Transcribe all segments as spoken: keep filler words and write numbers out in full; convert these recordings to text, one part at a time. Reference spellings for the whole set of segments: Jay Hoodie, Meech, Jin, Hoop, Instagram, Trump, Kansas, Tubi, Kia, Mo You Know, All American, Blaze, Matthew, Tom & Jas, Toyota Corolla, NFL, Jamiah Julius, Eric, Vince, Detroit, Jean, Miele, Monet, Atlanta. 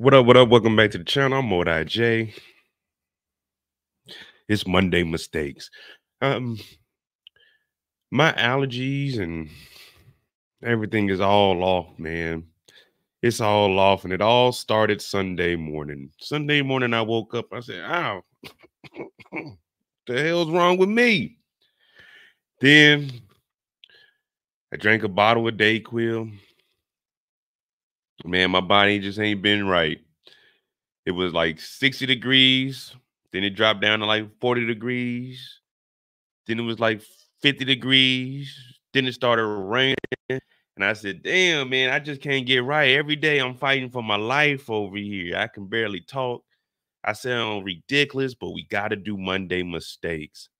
What up, what up? Welcome back to the channel. I'm MoeDotJ. It's Monday Mistakes. Um, my allergies and everything is all off, man. It's all off, and it all started Sunday morning. Sunday morning, I woke up. I said, ow, what the hell's wrong with me? Then I drank a bottle of Dayquil. Man, my body just ain't been right. It was like sixty degrees. Then it dropped down to like forty degrees. Then it was like fifty degrees. Then it started raining. And I said, damn, man, I just can't get right. Every day I'm fighting for my life over here. I can barely talk. I sound ridiculous, but we got to do Monday Mistakes.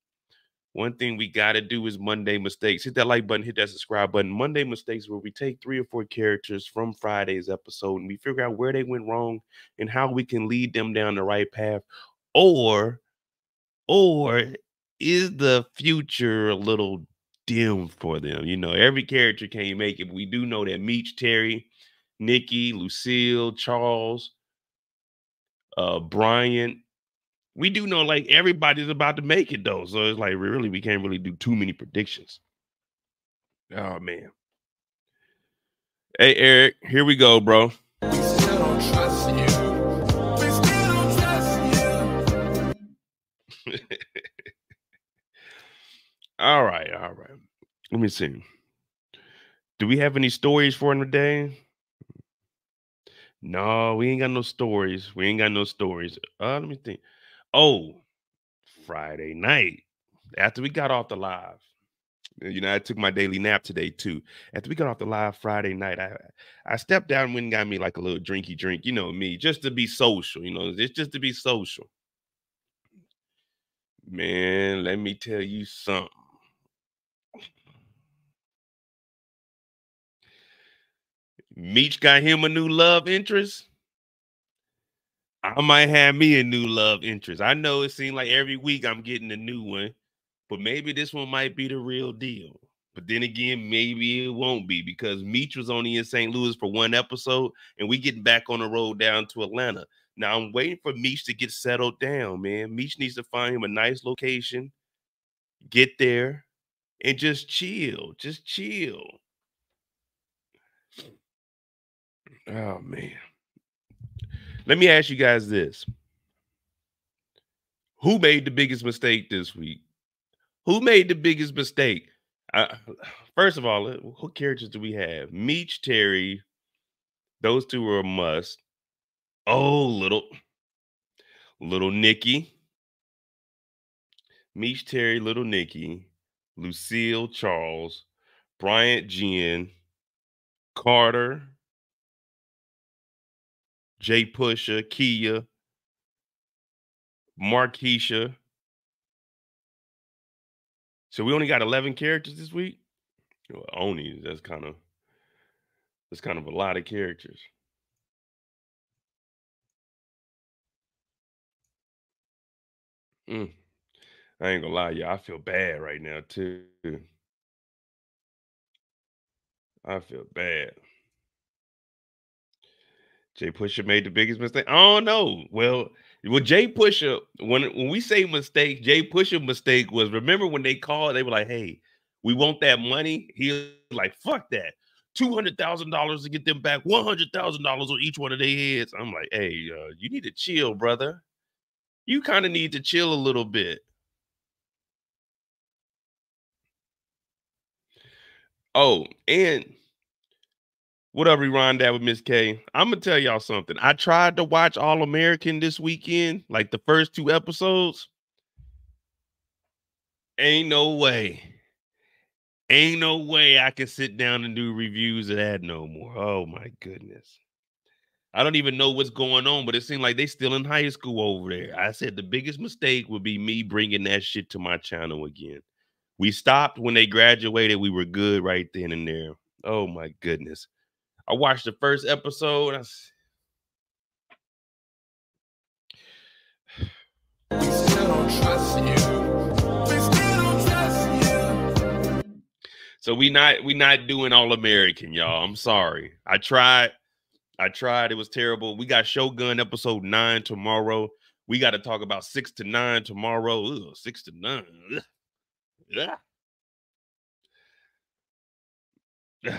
One thing we got to do is Monday Mistakes. Hit that like button. Hit that subscribe button. Monday Mistakes, where we take three or four characters from Friday's episode and we figure out where they went wrong and how we can lead them down the right path. Or, or is the future a little dim for them? You know, every character can't make it. But we do know that Meech, Terry, Nikki, Lucille, Charles, uh, Bryant, we do know, like, everybody's about to make it, though. So it's like, really, we can't really do too many predictions. Oh, man. Hey, Eric, here we go, bro. We still don't trust you. We still don't trust you. All right, all right. Let me see. Do we have any stories for him today? No, we ain't got no stories. We ain't got no stories. Uh, let me think. Oh, Friday night, after we got off the live, you know, I took my daily nap today, too. After we got off the live Friday night, I, I stepped out and went and got me like a little drinky drink, you know, me, just to be social, you know, it's just to be social. Man, let me tell you something. Meech got him a new love interest. I might have me a new love interest. I know it seems like every week I'm getting a new one, but maybe this one might be the real deal. But then again, maybe it won't be, because Meech was only in Saint Louis for one episode, and we getting back on the road down to Atlanta. Now I'm waiting for Meech to get settled down, man. Meech needs to find him a nice location, get there, and just chill. Just chill. Oh, man. Let me ask you guys this. Who made the biggest mistake this week? Who made the biggest mistake? I, first of all, what characters do we have? Meech, Terry. Those two are a must. Oh, little, little Nikki. Meech, Terry, little Nikki. Lucille, Charles. Bryant, Jean. Carter. Jay Pusha, Kia, Markisha. So we only got eleven characters this week. Well, only that's kind of that's kind of a lot of characters. Mm. I ain't gonna lie, y'all. I feel bad right now too. I feel bad. Jay Pusha made the biggest mistake. Oh no. Well, well, Jay Pusha, when when we say mistake, Jay Pusha's mistake was, remember when they called, they were like, hey, we want that money. He was like, fuck that. two hundred thousand dollars to get them back, one hundred thousand dollars on each one of their heads. I'm like, hey, uh, you need to chill, brother. You kind of need to chill a little bit. Oh, and what up, Rewind Dad with Miss K? I'm going to tell y'all something. I tried to watch All American this weekend, like the first two episodes. Ain't no way. Ain't no way I can sit down and do reviews of that no more. Oh, my goodness. I don't even know what's going on, but it seemed like they still in high school over there. I said the biggest mistake would be me bringing that shit to my channel again. We stopped when they graduated. We were good right then and there. Oh, my goodness. I watched the first episode. I we still don't trust you. We still don't trust you. So we not we not doing All American, y'all. I'm sorry. I tried. I tried. It was terrible. We got Shogun episode nine tomorrow. We got to talk about six to nine tomorrow. Ugh, six to nine. Ugh. Yeah. Yeah.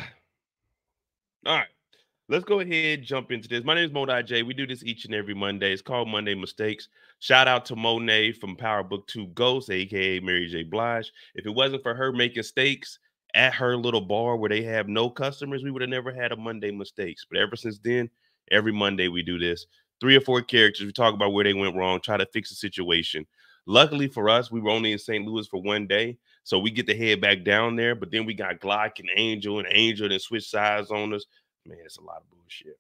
All right. Let's go ahead and jump into this. My name is MoeDotJ. We do this each and every Monday. It's called Monday Mistakes. Shout out to Monet from Power Book two Ghost, a k a. Mary J. Blige. If it wasn't for her making steaks at her little bar where they have no customers, we would have never had a Monday Mistakes. But ever since then, every Monday we do this. Three or four characters. We talk about where they went wrong, try to fix the situation. Luckily for us, we were only in Saint Louis for one day, so we get to head back down there. But then we got Glock and Angel, and Angel then switched sides on us. Man, it's a lot of bullshit.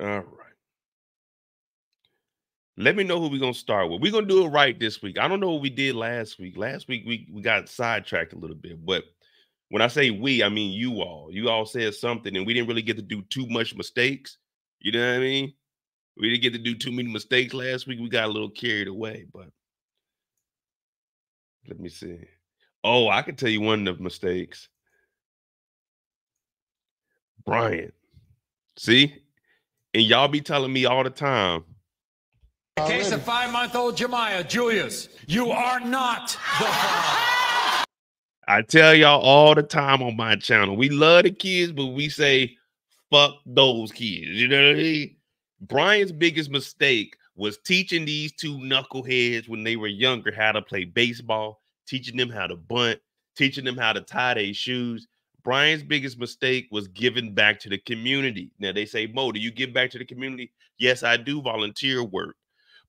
All right. Let me know who we're going to start with. We're going to do it right this week. I don't know what we did last week. Last week, we, we got sidetracked a little bit. But when I say we, I mean you all. You all said something, and we didn't really get to do too much mistakes. You know what I mean? We didn't get to do too many mistakes last week. We got a little carried away. But let me see. Oh, I can tell you one of the mistakes. Bryant. See? And y'all be telling me all the time. In the case of five-month-old Jamiah Julius, you are not the father. I tell y'all all the time on my channel. We love the kids, but we say, fuck those kids. You know what I mean? Bryant's biggest mistake was teaching these two knuckleheads when they were younger how to play baseball, teaching them how to bunt, teaching them how to tie their shoes. Brian's biggest mistake was giving back to the community. Now, they say, Mo, do you give back to the community? Yes, I do volunteer work.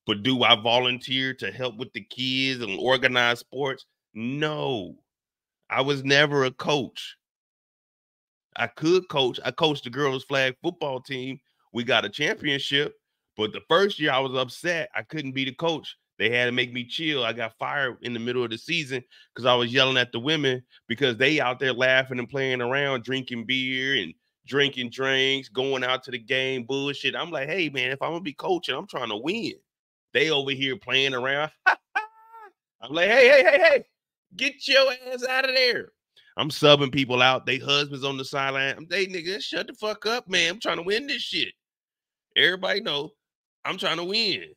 But do I volunteer to help with the kids and organize sports? No. I was never a coach. I could coach. I coached the girls' flag football team. We got a championship. But the first year, I was upset. I couldn't be the coach. They had to make me chill. I got fired in the middle of the season because I was yelling at the women because they out there laughing and playing around, drinking beer and drinking drinks, going out to the game, bullshit. I'm like, hey, man, if I'm going to be coaching, I'm trying to win. They over here playing around. I'm like, hey, hey, hey, hey, get your ass out of there. I'm subbing people out. They husbands on the sideline. I'm they nigga, shut the fuck up, man. I'm trying to win this shit. Everybody know I'm trying to win.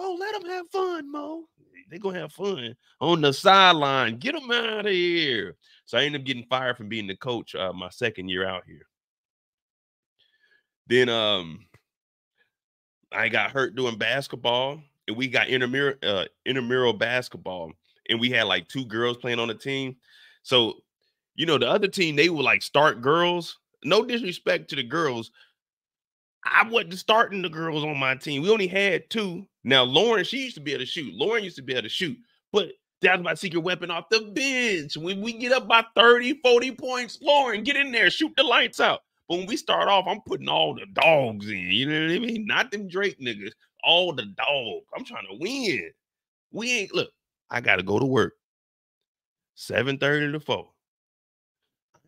Oh, let them have fun, Mo. They going to have fun on the sideline. Get them out of here. So I ended up getting fired from being the coach uh, my second year out here. Then um, I got hurt doing basketball, and we got intermural, uh, intramural basketball, and we had like two girls playing on the team. So, you know, the other team, they would like start girls. No disrespect to the girls. I wasn't starting the girls on my team. We only had two. Now, Lauren, she used to be able to shoot. Lauren used to be able to shoot. But that was my secret weapon off the bench. When we get up by thirty, forty points, Lauren, get in there. Shoot the lights out. But when we start off, I'm putting all the dogs in. You know what I mean? Not them Drake niggas. All the dogs. I'm trying to win. We ain't, look, I got to go to work. seven thirty to four.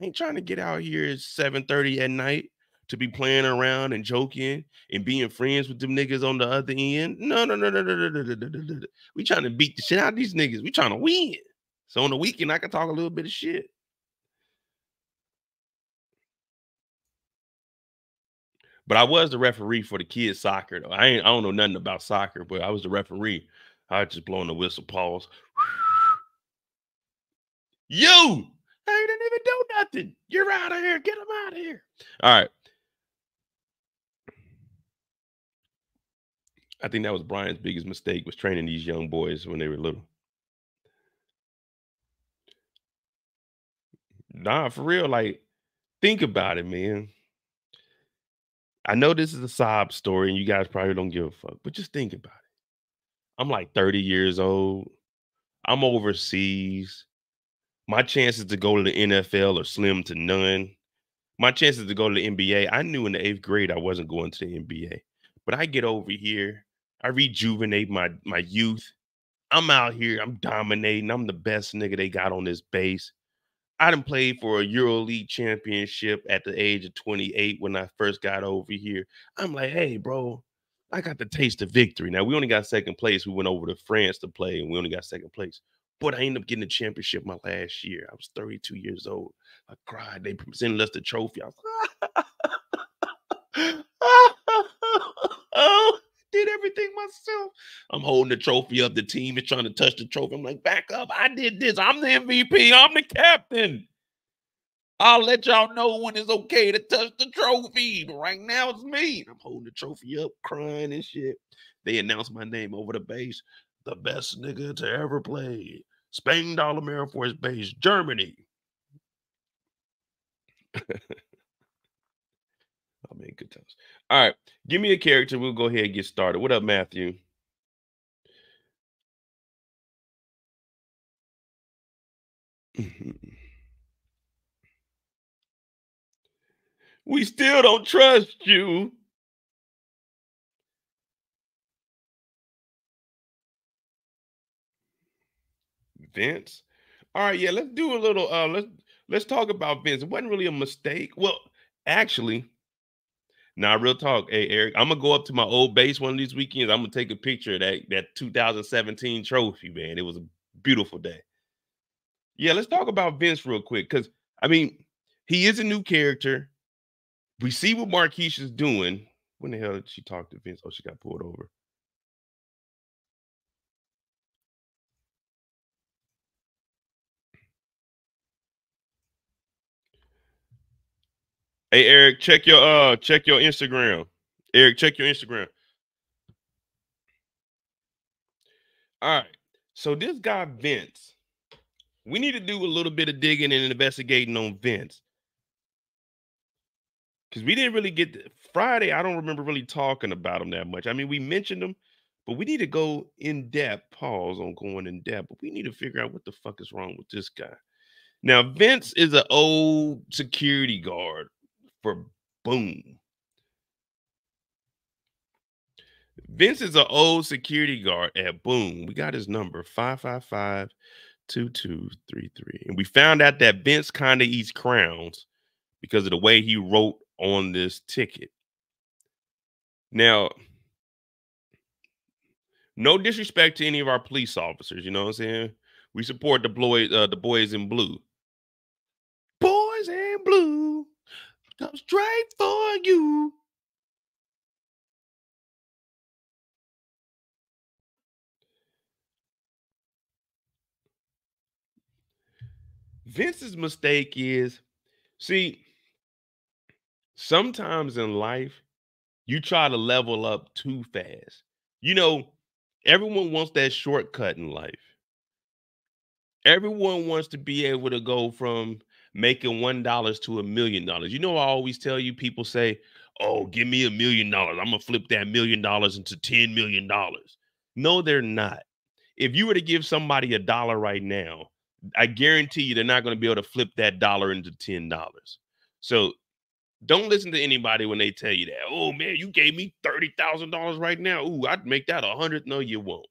I ain't trying to get out here at seven thirty at night to be playing around and joking and being friends with them niggas on the other end. No, no, no, no, no, no, no, no, no, no. We trying to beat the shit out of these niggas. We trying to win. So on the weekend, I can talk a little bit of shit. But I was the referee for the kids' soccer, though. I ain't, I don't know nothing about soccer, but I was the referee. I was just blowing the whistle, pause. You! I didn't even do nothing. You're out of here. Get them out of here. All right. I think that was Brian's biggest mistake, was training these young boys when they were little. Nah, for real, like, think about it, man. I know this is a sob story, and you guys probably don't give a fuck, but just think about it. I'm like thirty years old. I'm overseas. My chances to go to the N F L are slim to none. My chances to go to the N B A, I knew in the eighth grade I wasn't going to the N B A. But I get over here. I rejuvenate my, my youth. I'm out here. I'm dominating. I'm the best nigga they got on this base. I done played for a EuroLeague championship at the age of twenty-eight when I first got over here. I'm like, hey, bro, I got the taste of victory. Now, we only got second place. We went over to France to play, and we only got second place. But I ended up getting a championship my last year. I was thirty-two years old. I cried. They presented us the trophy. I was oh, did everything myself. I'm holding the trophy up. The team is trying to touch the trophy. I'm like, back up. I did this. I'm the M V P. I'm the captain. I'll let y'all know when it's okay to touch the trophy. But right now, it's me. I'm holding the trophy up, crying and shit. They announced my name over the base. The best nigga to ever play. Spain All American for his base. Germany. I'm in good times. All right. Give me a character. We'll go ahead and get started. What up, Matthew? We still don't trust you. Vince. All right, yeah, let's do a little uh let's let's talk about Vince. It wasn't really a mistake. Well, actually, now nah, real talk. Hey, Eric, I'm gonna go up to my old base one of these weekends. I'm gonna take a picture of that, that two thousand seventeen trophy, man. It was a beautiful day. Yeah, let's talk about Vince real quick. Cause I mean, he is a new character. We see what Markisha's doing. When the hell did she talk to Vince? Oh, she got pulled over. Hey, Eric, check your uh check your Instagram. Eric, check your Instagram. All right. So this guy Vince, we need to do a little bit of digging and investigating on Vince. Because we didn't really get the, Friday, I don't remember really talking about him that much. I mean, we mentioned him, but we need to go in depth. Pause on going in depth. But we need to figure out what the fuck is wrong with this guy. Now, Vince is an old security guard for Boom. Vince is an old security guard at Boom. We got his number, five five five, two two three three. And we found out that Vince kind of eats crowns because of the way he wrote on this ticket. Now, no disrespect to any of our police officers, you know what I'm saying? We support the boys, uh, the boys in blue. Boys in blue, come straight for you. Vince's mistake is, see, sometimes in life, you try to level up too fast. You know, everyone wants that shortcut in life. Everyone wants to be able to go from making one dollar to a million dollars. You know, I always tell you, people say, oh, give me a million dollars. I'm going to flip that million dollars into ten million dollars. No, they're not. If you were to give somebody a dollar right now, I guarantee you they're not going to be able to flip that dollar into ten dollars. So don't listen to anybody when they tell you that. Oh, man, you gave me thirty thousand dollars right now. Ooh, I'd make that a hundred. No, you won't.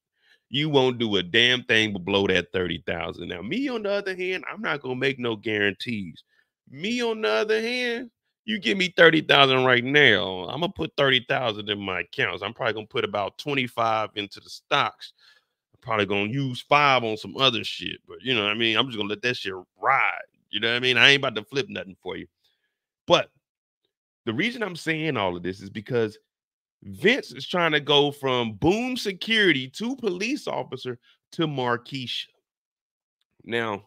You won't do a damn thing but blow that thirty thousand. Now, me, on the other hand, I'm not going to make no guarantees. Me, on the other hand, you give me thirty thousand right now, I'm going to put thirty thousand in my accounts. I'm probably going to put about twenty-five into the stocks. I'm probably going to use five on some other shit. But, you know what I mean? I'm just going to let that shit ride. You know what I mean? I ain't about to flip nothing for you. But the reason I'm saying all of this is because Vince is trying to go from Boom security to police officer to Markisha. Now,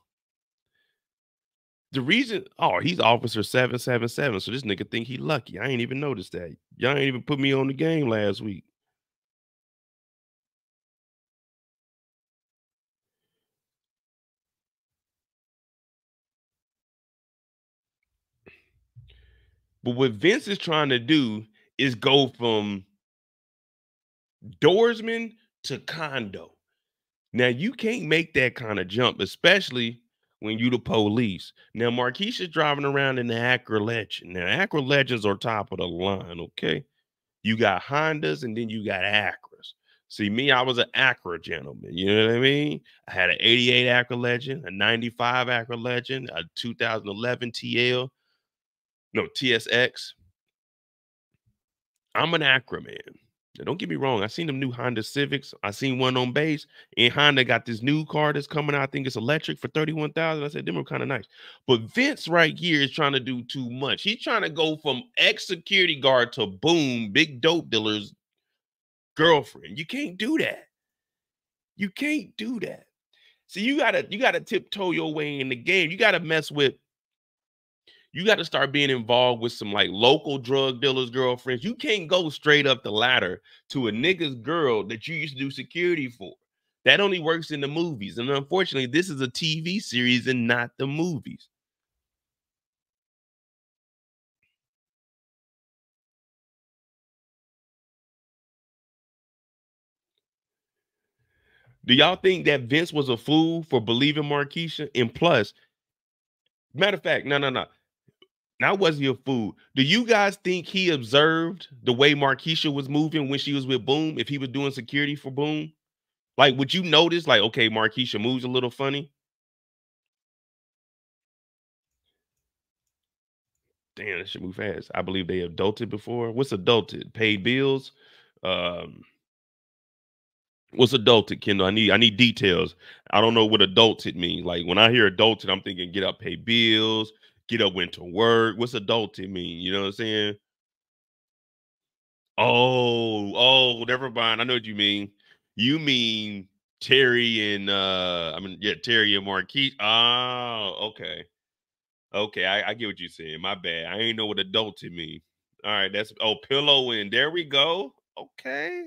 the reason, oh, he's officer seven seven seven, so this nigga think he lucky. I ain't even noticed that. Y'all ain't even put me on the game last week. But what Vince is trying to do is go from doorsman to condo. Now, you can't make that kind of jump, especially when you the police. Now, Markisha's driving around in the Acura Legend. Now, Acura Legends are top of the line, okay? You got Hondas, and then you got Acuras. See, me, I was an Acura gentleman, you know what I mean? I had an eighty-eight Acura Legend, a ninety-five Acura Legend, a two thousand eleven T L, no, T S X. I'm an Acura man. Now, don't get me wrong. I seen them new Honda Civics. I seen one on base. And Honda got this new car that's coming out. I think it's electric for thirty-one thousand dollars. I said, them are kind of nice. But Vince right here is trying to do too much. He's trying to go from ex-security guard to Boom, big dope dealer's girlfriend. You can't do that. You can't do that. See, you gotta you gotta tiptoe your way in the game. You gotta mess with. You got to start being involved with some like local drug dealers' girlfriends. You can't go straight up the ladder to a nigga's girl that you used to do security for. That only works in the movies. And unfortunately, this is a T V series and not the movies. Do y'all think that Vince was a fool for believing Markisha? And plus, matter of fact, no, no, no. Now, was he a fool? Do you guys think he observed the way Markisha was moving when she was with Boom, if he was doing security for Boom? Like, would you notice, like, okay, Markisha moves a little funny? Damn, that should move fast. I believe they adulted before. What's adulted? Paid bills? Um, what's adulted, Kendall? I need, I need details. I don't know what adulted means. Like, when I hear adulted, I'm thinking get up, pay bills. Get up, went to work. What's adulting mean? You know what I'm saying? Oh, oh, never mind. I know what you mean. You mean Terry and uh, I mean, yeah, Terry and Marquise. Oh, okay, okay. I, I get what you're saying. My bad. I ain't know what adulting mean. All right, that's oh, pillow in. There we go. Okay,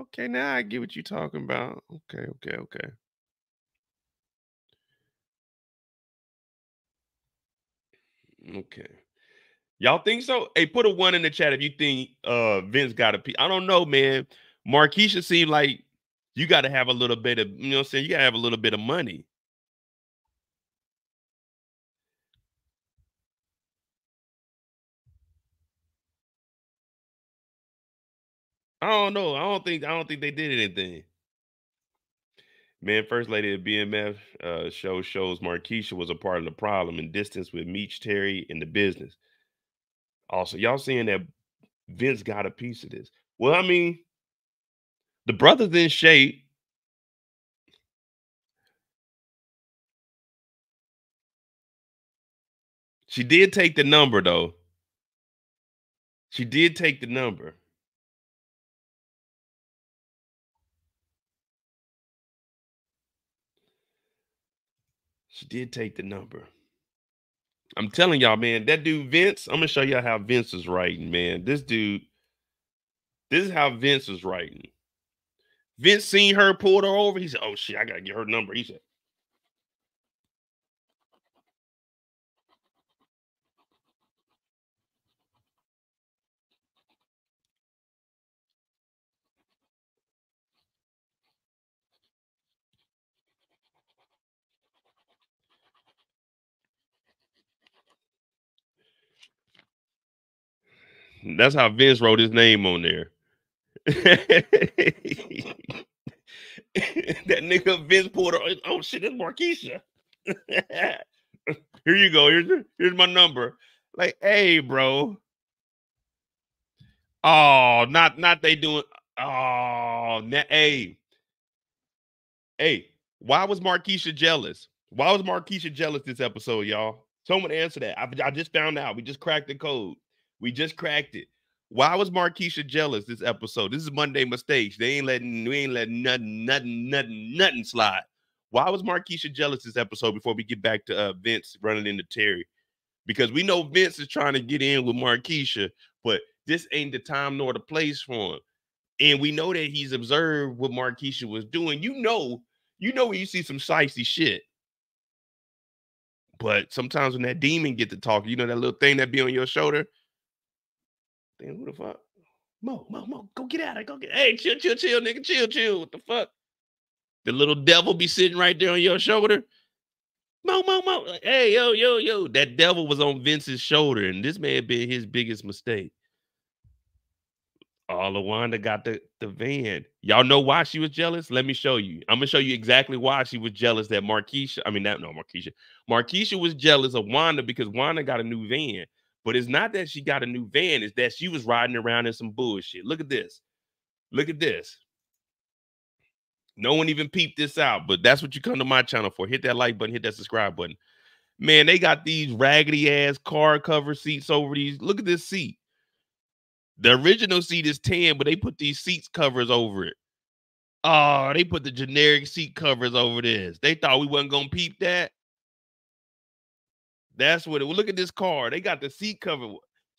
okay. Now I get what you're talking about. Okay, okay, okay. Okay, y'all think so? Hey, put a one in the chat if you think uh Vince got a piece. I don't know, man. Markisha seemed like you got to have a little bit of, you know what I'm saying? You got to have a little bit of money. I don't know. I don't think I don't think they did anything. Man, First Lady of B M F uh, show shows Markisha was a part of the problem and distance with Meech, Terry, in the business. Also, y'all saying that Vince got a piece of this. Well, I mean, the brother's in shape. She did take the number, though. She did take the number. She did take the number. I'm telling y'all, man, that dude Vince, I'm gonna show y'all how Vince is writing, man. This dude, this is how Vince is writing. Vince seen her, pulled her over. He said, oh shit, I gotta get her number. He said, that's how Vince wrote his name on there. That nigga Vince pulled her. Oh shit, that's Markisha. Here you go. Here's, here's my number. Like, hey, bro. Oh, not not they doing. Oh, na hey, hey. Why was Markisha jealous? Why was Markisha jealous this episode, y'all? Someone answer that. I, I just found out. We just cracked the code. We just cracked it. Why was Markisha jealous this episode? This is Monday mistakes. They ain't letting we ain't letting nothing, nothing, nothing, nothing slide. Why was Markisha jealous this episode? Before we get back to uh, Vince running into Terry, because we know Vince is trying to get in with Markisha, but this ain't the time nor the place for him. And we know that he's observed what Markisha was doing. You know, you know when you see some shifty shit. But sometimes when that demon get to talk, you know that little thing that be on your shoulder. Damn, who the fuck? Mo, Mo, Mo, go get out of it. Go get hey, chill, chill, chill, nigga. Chill, chill. What the fuck? The little devil be sitting right there on your shoulder. Mo, Mo, Mo. Like, hey, yo, yo, yo. That devil was on Vince's shoulder, and this may have been his biggest mistake. Oh, Wanda got the, the van. Y'all know why she was jealous? Let me show you. I'm gonna show you exactly why she was jealous that Markisha. I mean, that no Markisha. Markisha was jealous of Wanda because Wanda got a new van. But it's not that she got a new van. It's that she was riding around in some bullshit. Look at this. Look at this. No one even peeped this out, but that's what you come to my channel for. Hit that like button, hit that subscribe button. Man, they got these raggedy ass car cover seats over these. Look at this seat. The original seat is tan, but they put these seats covers over it. Oh, they put the generic seat covers over this. They thought we wasn't gonna peep that. That's what it was. Well, look at this car. They got the seat cover.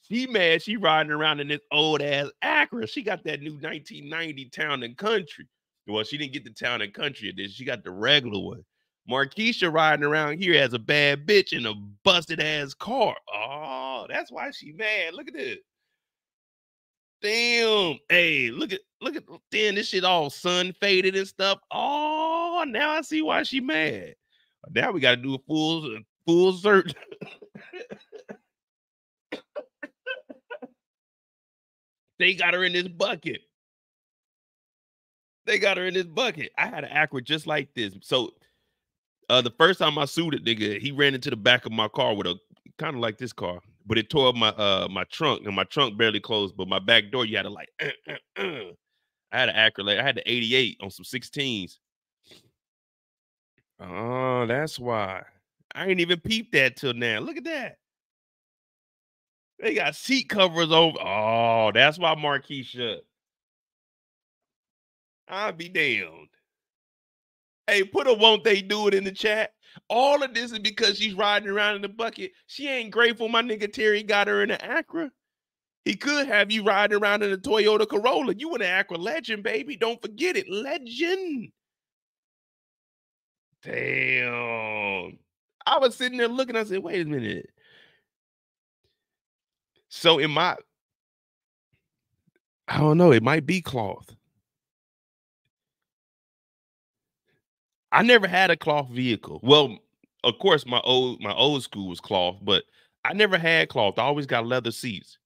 She mad. She riding around in this old ass Acura. She got that new nineteen ninety Town and Country. Well, she didn't get the Town and Country edition. She got the regular one. Markisha riding around here as a bad bitch in a busted ass car. Oh, that's why she mad. Look at this. Damn. Hey, look at look at damn, this shit all sun faded and stuff. Oh, now I see why she mad. Now we gotta do a full full search. They got her in this bucket. They got her in this bucket. I had an Acura just like this. So uh the first time I sued it, nigga, he ran into the back of my car with a kind of like this car. But it tore up my uh my trunk, and my trunk barely closed. But my back door, you had to like. Uh, uh, uh. I had an Acura. I had the eighty-eight on some sixteens. Oh, that's why I ain't even peeped that till now. Look at that. They got seat covers over. Oh, that's why Markisha. I'll be damned. Hey, put a won't they do it in the chat. All of this is because she's riding around in the bucket. She ain't grateful my nigga Terry got her in the Acura. He could have you riding around in a Toyota Corolla. You in the Acura Legend, baby. Don't forget it. Legend. Damn. I was sitting there looking. I said, wait a minute. So in my, I don't know. It might be cloth. I never had a cloth vehicle. Well, of course, my old my old school was cloth, but I never had cloth. I always got leather seats.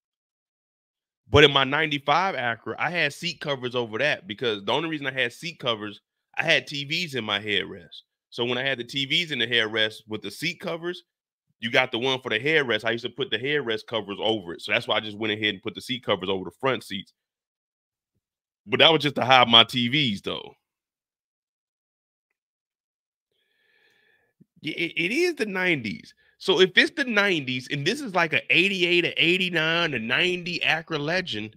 But in my ninety-five Acura, I had seat covers over that because the only reason I had seat covers, I had T Vs in my headrest. So when I had the T Vs in the headrest with the seat covers, you got the one for the headrest. I used to put the headrest covers over it. So that's why I just went ahead and put the seat covers over the front seats. But that was just to hide my T Vs, though. It is the nineties. So if it's the nineties and this is like an eighty-eight, an eighty-nine, a ninety Acura Legend,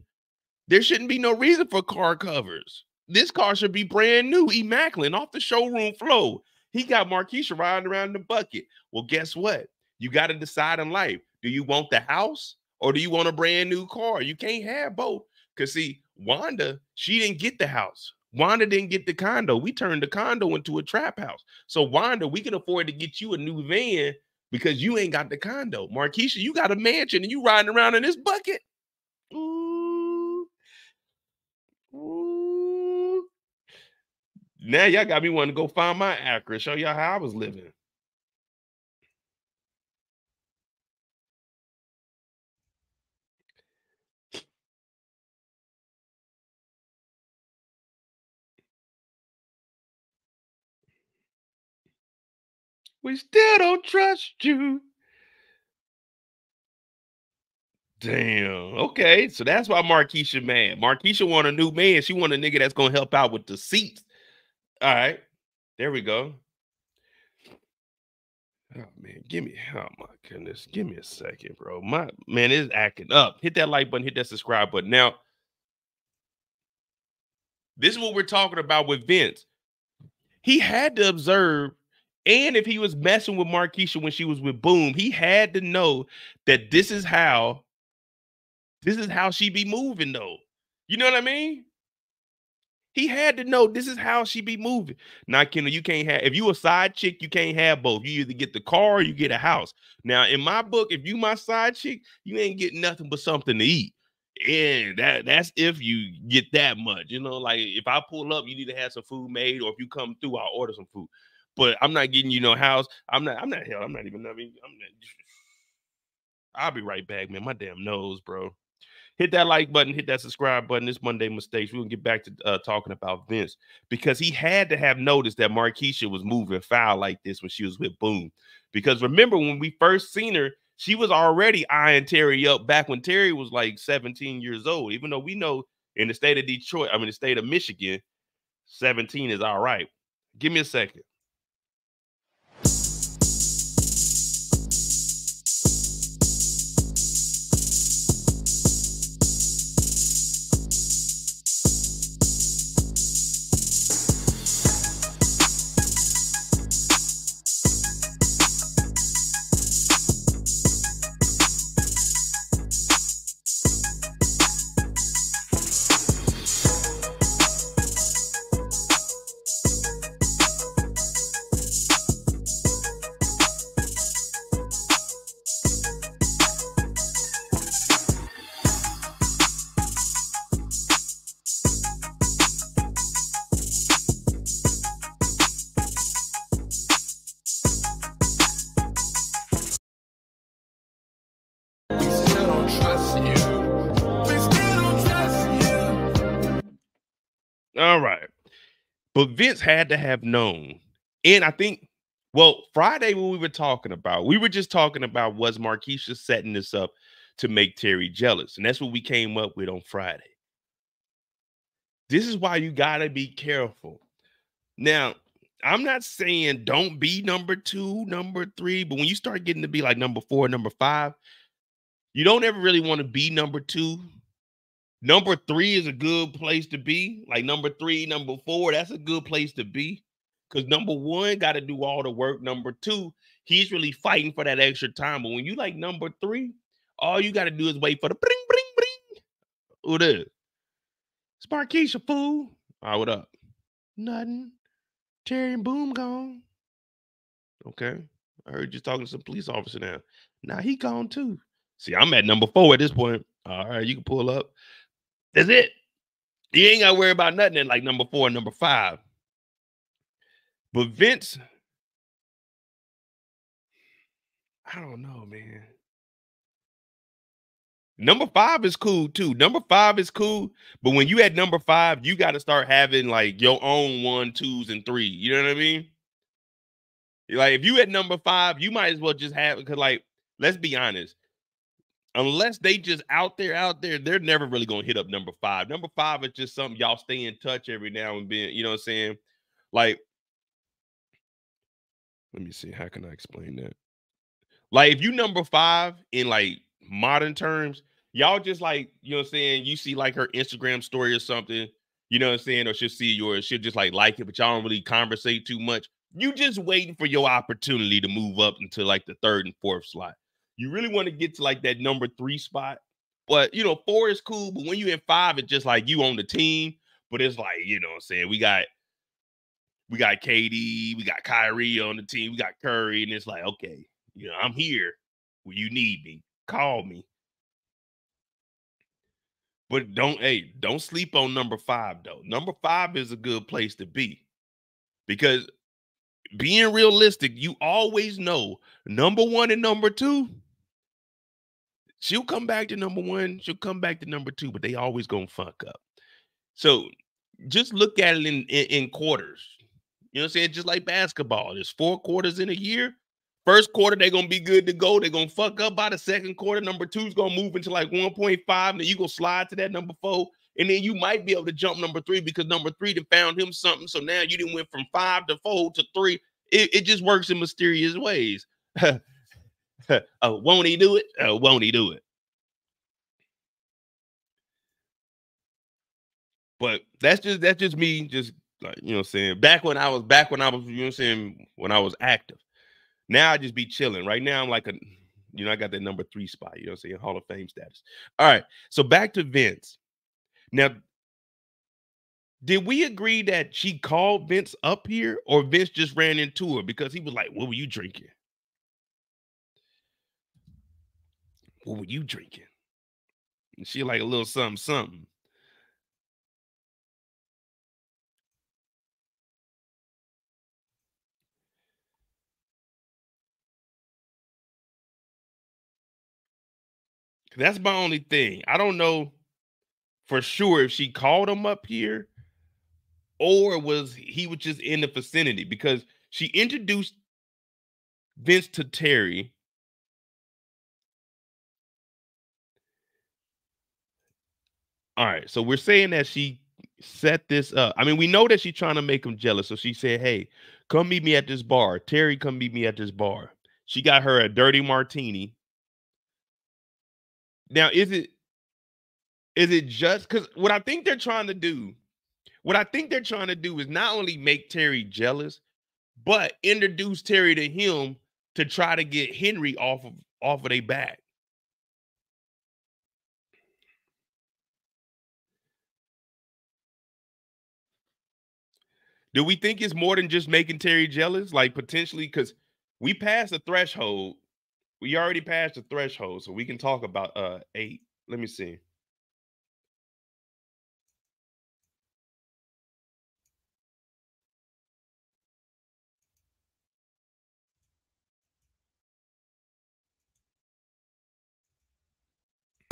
there shouldn't be no reason for car covers. This car should be brand new, immaculate, off the showroom floor. He got Markisha riding around in the bucket. Well, guess what? You got to decide in life. Do you want the house or do you want a brand new car? You can't have both. Because, see, Wanda, she didn't get the house. Wanda didn't get the condo. We turned the condo into a trap house. So, Wanda, we can afford to get you a new van because you ain't got the condo. Markisha, you got a mansion and you riding around in this bucket. Ooh. Ooh. Now, y'all got me wanting to go find my Acura, show y'all how I was living. We still don't trust you. Damn. Okay. So that's why Markisha mad. Markisha want a new man. She want a nigga that's going to help out with the seats. All right. There we go. Oh, man. Give me. Oh, my goodness. Give me a second, bro. My man is acting up. Hit that like button. Hit that subscribe button. Now, this is what we're talking about with Vince. He had to observe. And if he was messing with Markisha when she was with Boom, he had to know that this is how, this is how she be moving, though. You know what I mean? He had to know this is how she be moving. Now, Kendall, you can't have, if you a side chick, you can't have both. You either get the car or you get a house. Now, in my book, if you my side chick, you ain't getting nothing but something to eat. And that, that's if you get that much. You know, like if I pull up, you need to have some food made, or if you come through, I'll order some food. But I'm not getting you no house. I'm not. I'm not. Hell, I'm not even. I mean, I'm not. I'll be right back, man. My damn nose, bro. Hit that like button. Hit that subscribe button. It's Monday Mistakes. We're gonna get back to uh, talking about Vince because he had to have noticed that Markisha was moving foul like this when she was with Boom. Because remember when we first seen her, she was already eyeing Terry up back when Terry was like seventeen years old. Even though we know In the state of Detroit, I mean, the state of Michigan, seventeen is all right. Give me a second. All right. But Vince had to have known. And I think, well, Friday, when we were talking about, we were just talking about, was Markisha setting this up to make Terry jealous? And that's what we came up with on Friday. This is why you got to be careful. Now, I'm not saying don't be number two, number three, but when you start getting to be like number four, number five, you don't ever really want to be number two. Number three is a good place to be. Like number three, number four, that's a good place to be. Because number one got to do all the work. Number two, he's really fighting for that extra time. But when you like number three, all you got to do is wait for the bring, bring, bring. What up? It's Markisha, fool. All right, what up? Nothing. Terry and Boom gone. Okay. I heard you talking to some police officer now. Now he gone too. See, I'm at number four at this point. All right, you can pull up. That's it. You ain't got to worry about nothing at like number four and number five. But Vince, I don't know, man. Number five is cool, too. Number five is cool. But when you at number five, you got to start having like your own one, twos, and three. You know what I mean? Like if you at number five, you might as well just have, because like, let's be honest. Unless they just out there, out there, they're never really going to hit up number five. Number five is just something y'all stay in touch every now and then. You know what I'm saying? Like, let me see. How can I explain that? Like, if you number five in, like, modern terms, y'all just, like, you know what I'm saying? You see, like, her Instagram story or something. You know what I'm saying? Or she'll see yours. She'll just, like, like it, but y'all don't really conversate too much. You just waiting for your opportunity to move up into, like, the third and fourth slot. You really want to get to like that number three spot, but you know, four is cool. But when you in five, it's just like you on the team, but it's like, you know what I'm saying? We got, we got K D, we got Kyrie on the team, we got Curry. And it's like, okay, you know, I'm here when you need me, call me, but don't, hey, don't sleep on number five though. Number five is a good place to be because being realistic, you always know number one and number two. She'll come back to number one. She'll come back to number two, but they always going to fuck up. So just look at it in, in, in quarters. You know what I'm saying? Just like basketball. There's four quarters in a year. First quarter, they're going to be good to go. They're going to fuck up by the second quarter. Number two is going to move into like one point five. Then you're going to slide to that number four. And then you might be able to jump number three because number three then found him something. So now you didn't went from five to four to three. It, it just works in mysterious ways. uh, won't he do it? Uh, won't he do it? But that's just that's just me, just like, you know what I'm saying. Back when I was back when I was, you know what I'm saying, when I was active. Now I just be chilling. Right now I'm like a, you know, I got that number three spot. You know what I'm saying? Hall of Fame status. All right. So back to Vince. Now, did we agree that she called Vince up here or Vince just ran into her because he was like, what were you drinking? What were you drinking? And she like a little something, something. That's my only thing. I don't know for sure if she called him up here or was he was just in the vicinity because she introduced Vince to Terry. All right. So we're saying that she set this up. I mean, we know that she's trying to make him jealous. So she said, hey, come meet me at this bar. Terry, come meet me at this bar. She got her a dirty martini. Now, is it is it just because what I think they're trying to do, what I think they're trying to do is not only make Terry jealous, but introduce Terry to him to try to get Henry off of off of their back. Do we think it's more than just making Terry jealous? Like potentially, because we passed the threshold. We already passed the threshold, so we can talk about uh eight. Let me see.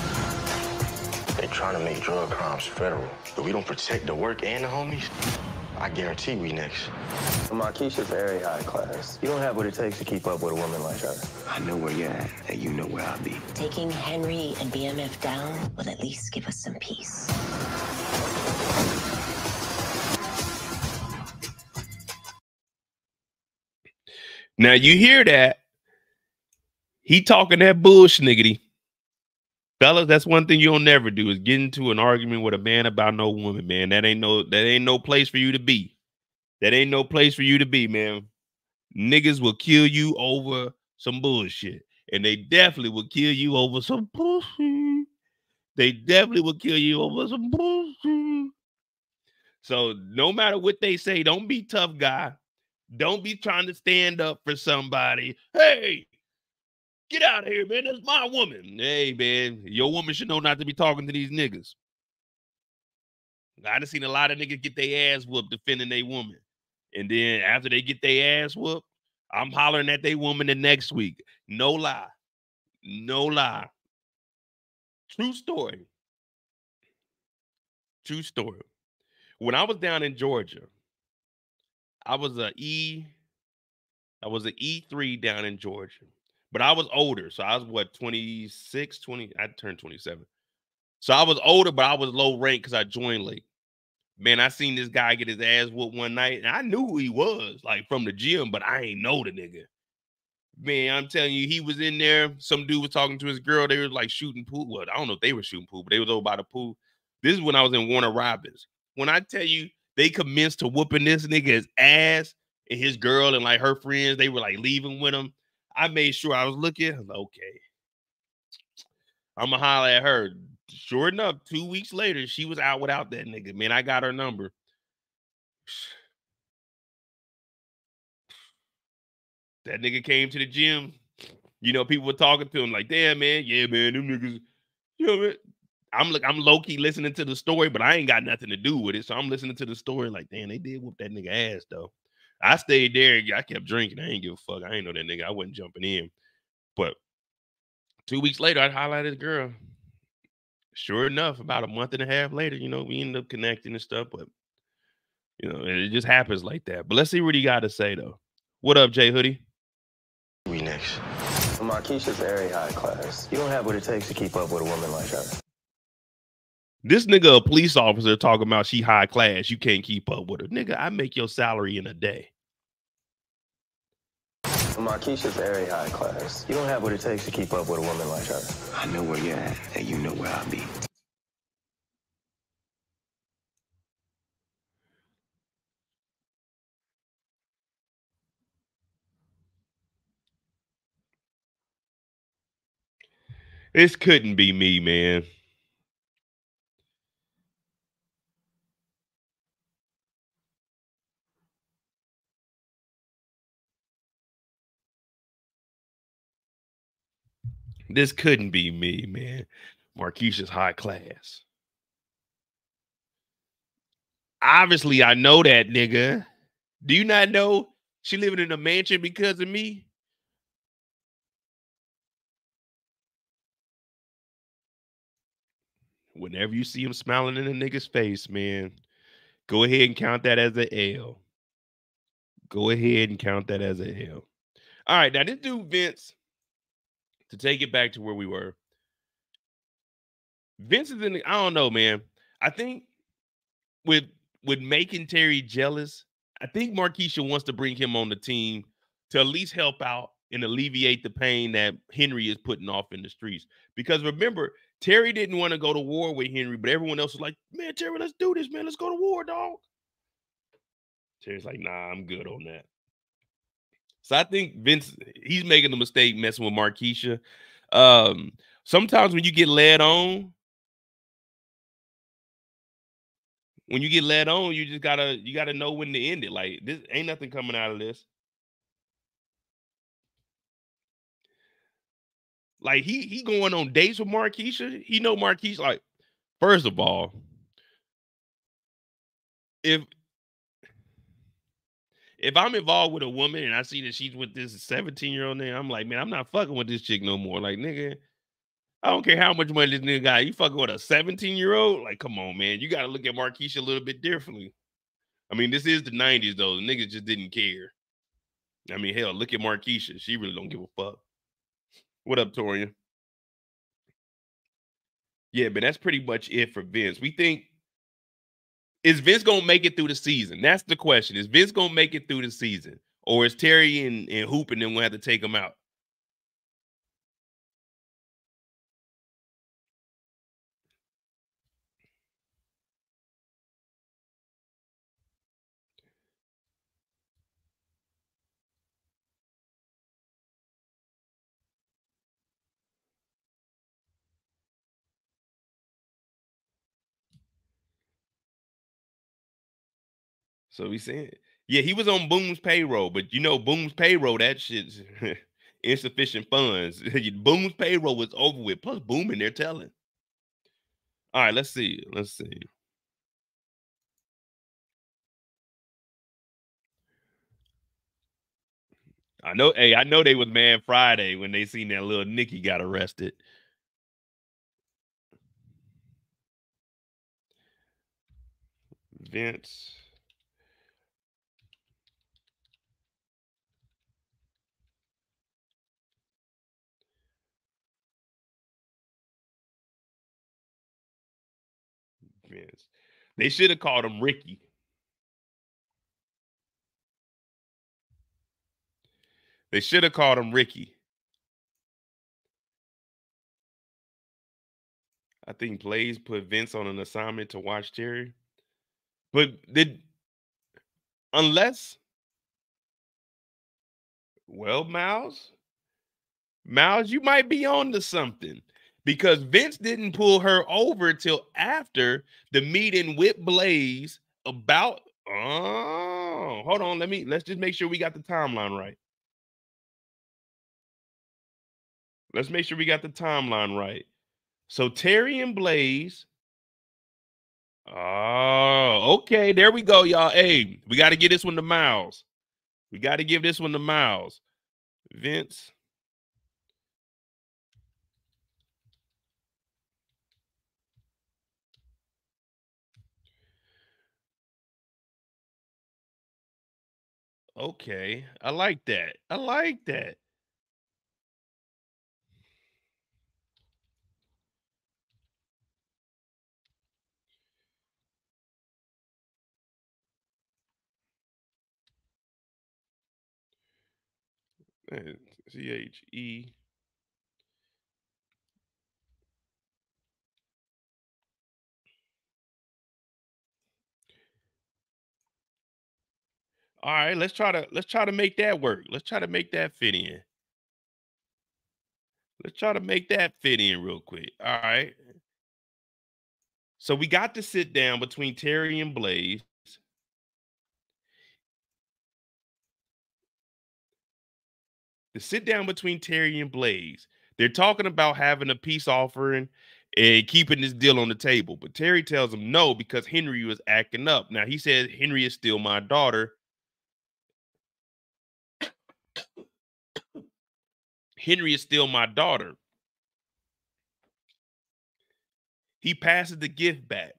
They're trying to make drug crimes federal, but we don't protect the work and the homies. I guarantee we next. Markisha's very high class. You don't have what it takes to keep up with a woman like her. I know where you're at, and you know where I'll be. Taking Henry and B M F down will at least give us some peace. Now you hear that? He talking that bullshniggity. Fellas, that's one thing you'll never do is get into an argument with a man about no woman, man. That ain't no, that ain't no place for you to be. That ain't no place for you to be, man. Niggas will kill you over some bullshit. And they definitely will kill you over some pussy. They definitely will kill you over some pussy. So no matter what they say, don't be tough guy. Don't be trying to stand up for somebody. Hey! Get out of here, man. That's my woman. Hey, man. Your woman should know not to be talking to these niggas. I done seen a lot of niggas get their ass whooped defending their woman. And then after they get their ass whooped, I'm hollering at their woman the next week. No lie. No lie. True story. True story. When I was down in Georgia, I was a E, I was an E three down in Georgia. But I was older. So I was, what, twenty-six, twenty? I turned twenty-seven. So I was older, but I was low rank because I joined late. Man, I seen this guy get his ass whooped one night, and I knew who he was, like, from the gym, but I ain't know the nigga. Man, I'm telling you, he was in there. Some dude was talking to his girl. They were, like, shooting pool. Well, I don't know if they were shooting pool, but they was over by the pool. This is when I was in Warner Robins. When I tell you they commenced to whooping this nigga's ass and his girl and, like, her friends, they were, like, leaving with him. I made sure I was looking. Okay, I'm gonna holler at her. Sure enough, two weeks later, she was out without that nigga. Man, I got her number. That nigga came to the gym. You know, people were talking to him like, "Damn, man, yeah, man, them niggas." You know, man. I'm like, I'm low key listening to the story, but I ain't got nothing to do with it. So I'm listening to the story like, "Damn, they did whoop that nigga ass though." I stayed there. I kept drinking. I ain't give a fuck. I ain't know that nigga. I wasn't jumping in. But two weeks later, I highlighted this girl. Sure enough, about a month and a half later, you know, we ended up connecting and stuff. But, you know, it just happens like that. But let's see what he got to say, though. What up, Jay Hoodie? We next. Markisha's very high class. You don't have what it takes to keep up with a woman like her. This nigga, a police officer, talking about she high class. You can't keep up with her. Nigga, I make your salary in a day. Markisha's very high class. You don't have what it takes to keep up with a woman like her. I know where you're at, and you know where I'll be. This couldn't be me, man. This couldn't be me, man. Markisha's high class. Obviously, I know that, nigga. Do you not know she living in a mansion because of me? Whenever you see him smiling in a nigga's face, man, go ahead and count that as an L. Go ahead and count that as an L. All right, now this dude, Vince, to take it back to where we were. Vince is in the, I don't know, man. I think with with making Terry jealous, I think Markisha wants to bring him on the team to at least help out and alleviate the pain that Henry is putting off in the streets. Because remember, Terry didn't want to go to war with Henry, but everyone else was like, man, Terry, let's do this, man. Let's go to war, dog. Terry's like, nah, I'm good on that. So I think Vince, he's making a mistake messing with Markisha. Um, sometimes when you get led on, when you get led on, you just gotta you gotta know when to end it. Like, this ain't nothing coming out of this. Like, he he going on dates with Markisha. He know Markisha. Like, first of all, if if I'm involved with a woman and I see that she's with this seventeen year old nigga, I'm like, man, I'm not fucking with this chick no more. Like, nigga, I don't care how much money this nigga got. You fucking with a seventeen year old? Like, come on, man. You got to look at Markisha a little bit differently. I mean, this is the nineties, though. The niggas just didn't care. I mean, hell, look at Markisha. She really don't give a fuck. What up, Toria? Yeah, but that's pretty much it for Vince. We think, is Vince going to make it through the season? That's the question. Is Vince going to make it through the season? Or is Terry and, and Hoop and then we'll have to take him out? So he said, yeah, he was on Boom's payroll, but you know, Boom's payroll, that shit's insufficient funds. Boom's payroll was over with. Plus, Boom in there telling. All right, let's see. Let's see. I know, hey, I know they was mad Friday when they seen that little Nikki got arrested. Vince. Vince. They should have called him Ricky. They should have called him Ricky. I think Blaze put Vince on an assignment to watch Terry. But did, unless, well, Miles, Miles, you might be on to something. Because Vince didn't pull her over till after the meeting with Blaze about, oh, hold on, let me, let's just make sure we got the timeline right. Let's make sure we got the timeline right. So Terry and Blaze, oh, okay, there we go, y'all. Hey, we got to get this one to Miles. We got to give this one to Miles. Vince. Okay, I like that. I like that. C H E. All right, let's try to let's try to make that work. Let's try to make that fit in. Let's try to make that fit in real quick. All right. So we got to sit down between Terry and Blaze. The sit down between Terry and Blaze. They're talking about having a peace offering and keeping this deal on the table. But Terry tells him no because Henry was acting up. Now he says Henry is still my daughter. Henry is still my daughter. He passes the gift back.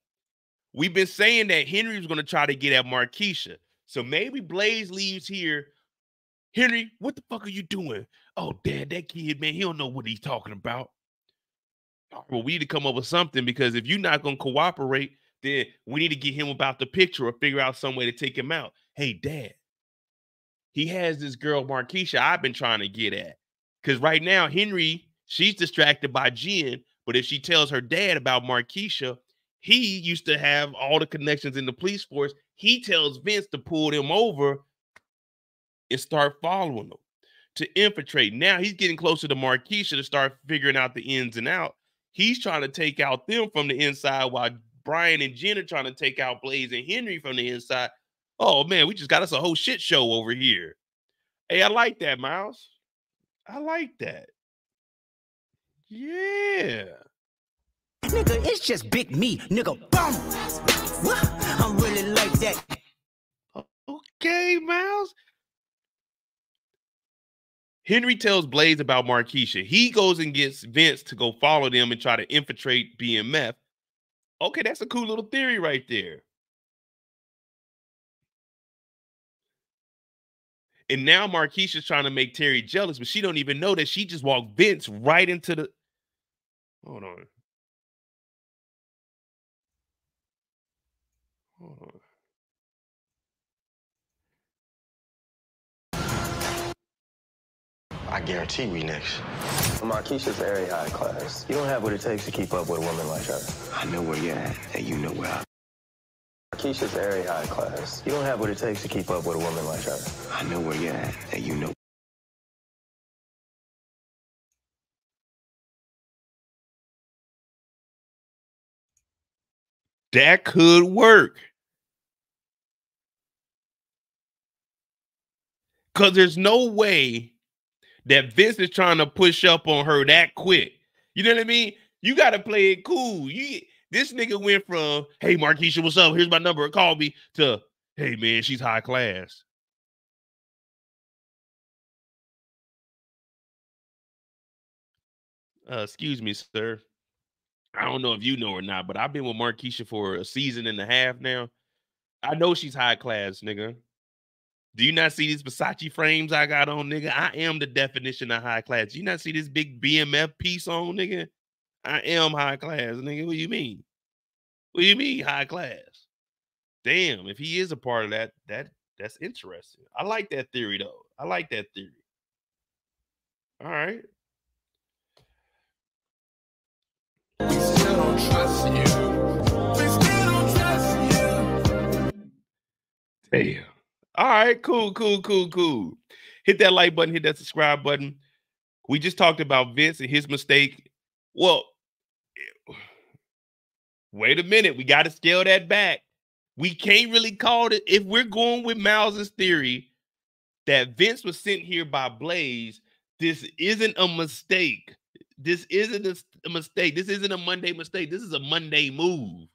We've been saying that Henry was going to try to get at Markisha. So maybe Blaze leaves here. Henry, what the fuck are you doing? Oh, dad, that kid, man, he don't know what he's talking about. Well, we need to come up with something because if you're not going to cooperate, Then we need to get him about the picture or figure out some way to take him out. Hey, Dad, he has this girl, Markisha, I've been trying to get at. Because right now, Henry, she's distracted by Jin. But if she tells her dad about Markisha, he used to have all the connections in the police force. He tells Vince to pull them over and start following them, to infiltrate. Now he's getting closer to Markisha to start figuring out the ins and out. He's trying to take out them from the inside while Bryant and Jin are trying to take out Blaze and Henry from the inside. Oh, man, we just got us a whole shit show over here. Hey, I like that, Miles. I like that. Yeah. Nigga, it's just big me, nigga. Boom. What? I'm really like that. Okay, Miles. Henry tells Blaze about Markisha. He goes and gets Vince to go follow them and try to infiltrate B M F. Okay, that's a cool little theory right there. And now Markisha's trying to make Terry jealous, but she don't even know that she just walked Vince right into the... Hold on. Hold on. I guarantee we next. Markisha's very high class. You don't have what it takes to keep up with a woman like her. I know where you're at, and you know where I'm at. Markisha's very high class. You don't have what it takes to keep up with a woman like her. I know where you're at, and you know. That could work. Because there's no way that Vince is trying to push up on her that quick. You know what I mean? You got to play it cool. You, this nigga went from, hey, Markisha, what's up? Here's my number. Call me. To, hey, man, she's high class. Uh, excuse me, sir. I don't know if you know or not, but I've been with Markisha for a season and a half now. I know she's high class, nigga. Do you not see these Versace frames I got on, nigga? I am the definition of high class. Do you not see this big B M F piece on, nigga? I am high class, nigga. What do you mean? What do you mean high class? Damn, if he is a part of that, that that's interesting. I like that theory, though. I like that theory. All right. We still don't trust you. We still don't trust you. Damn. All right, cool, cool, cool, cool. Hit that like button, hit that subscribe button. We just talked about Vince and his mistake. Well, wait a minute. We got to scale that back. We can't really call it, if we're going with Miles's theory that Vince was sent here by Blaze, this isn't a mistake. This isn't a mistake. This isn't a Monday mistake. This is a Monday move.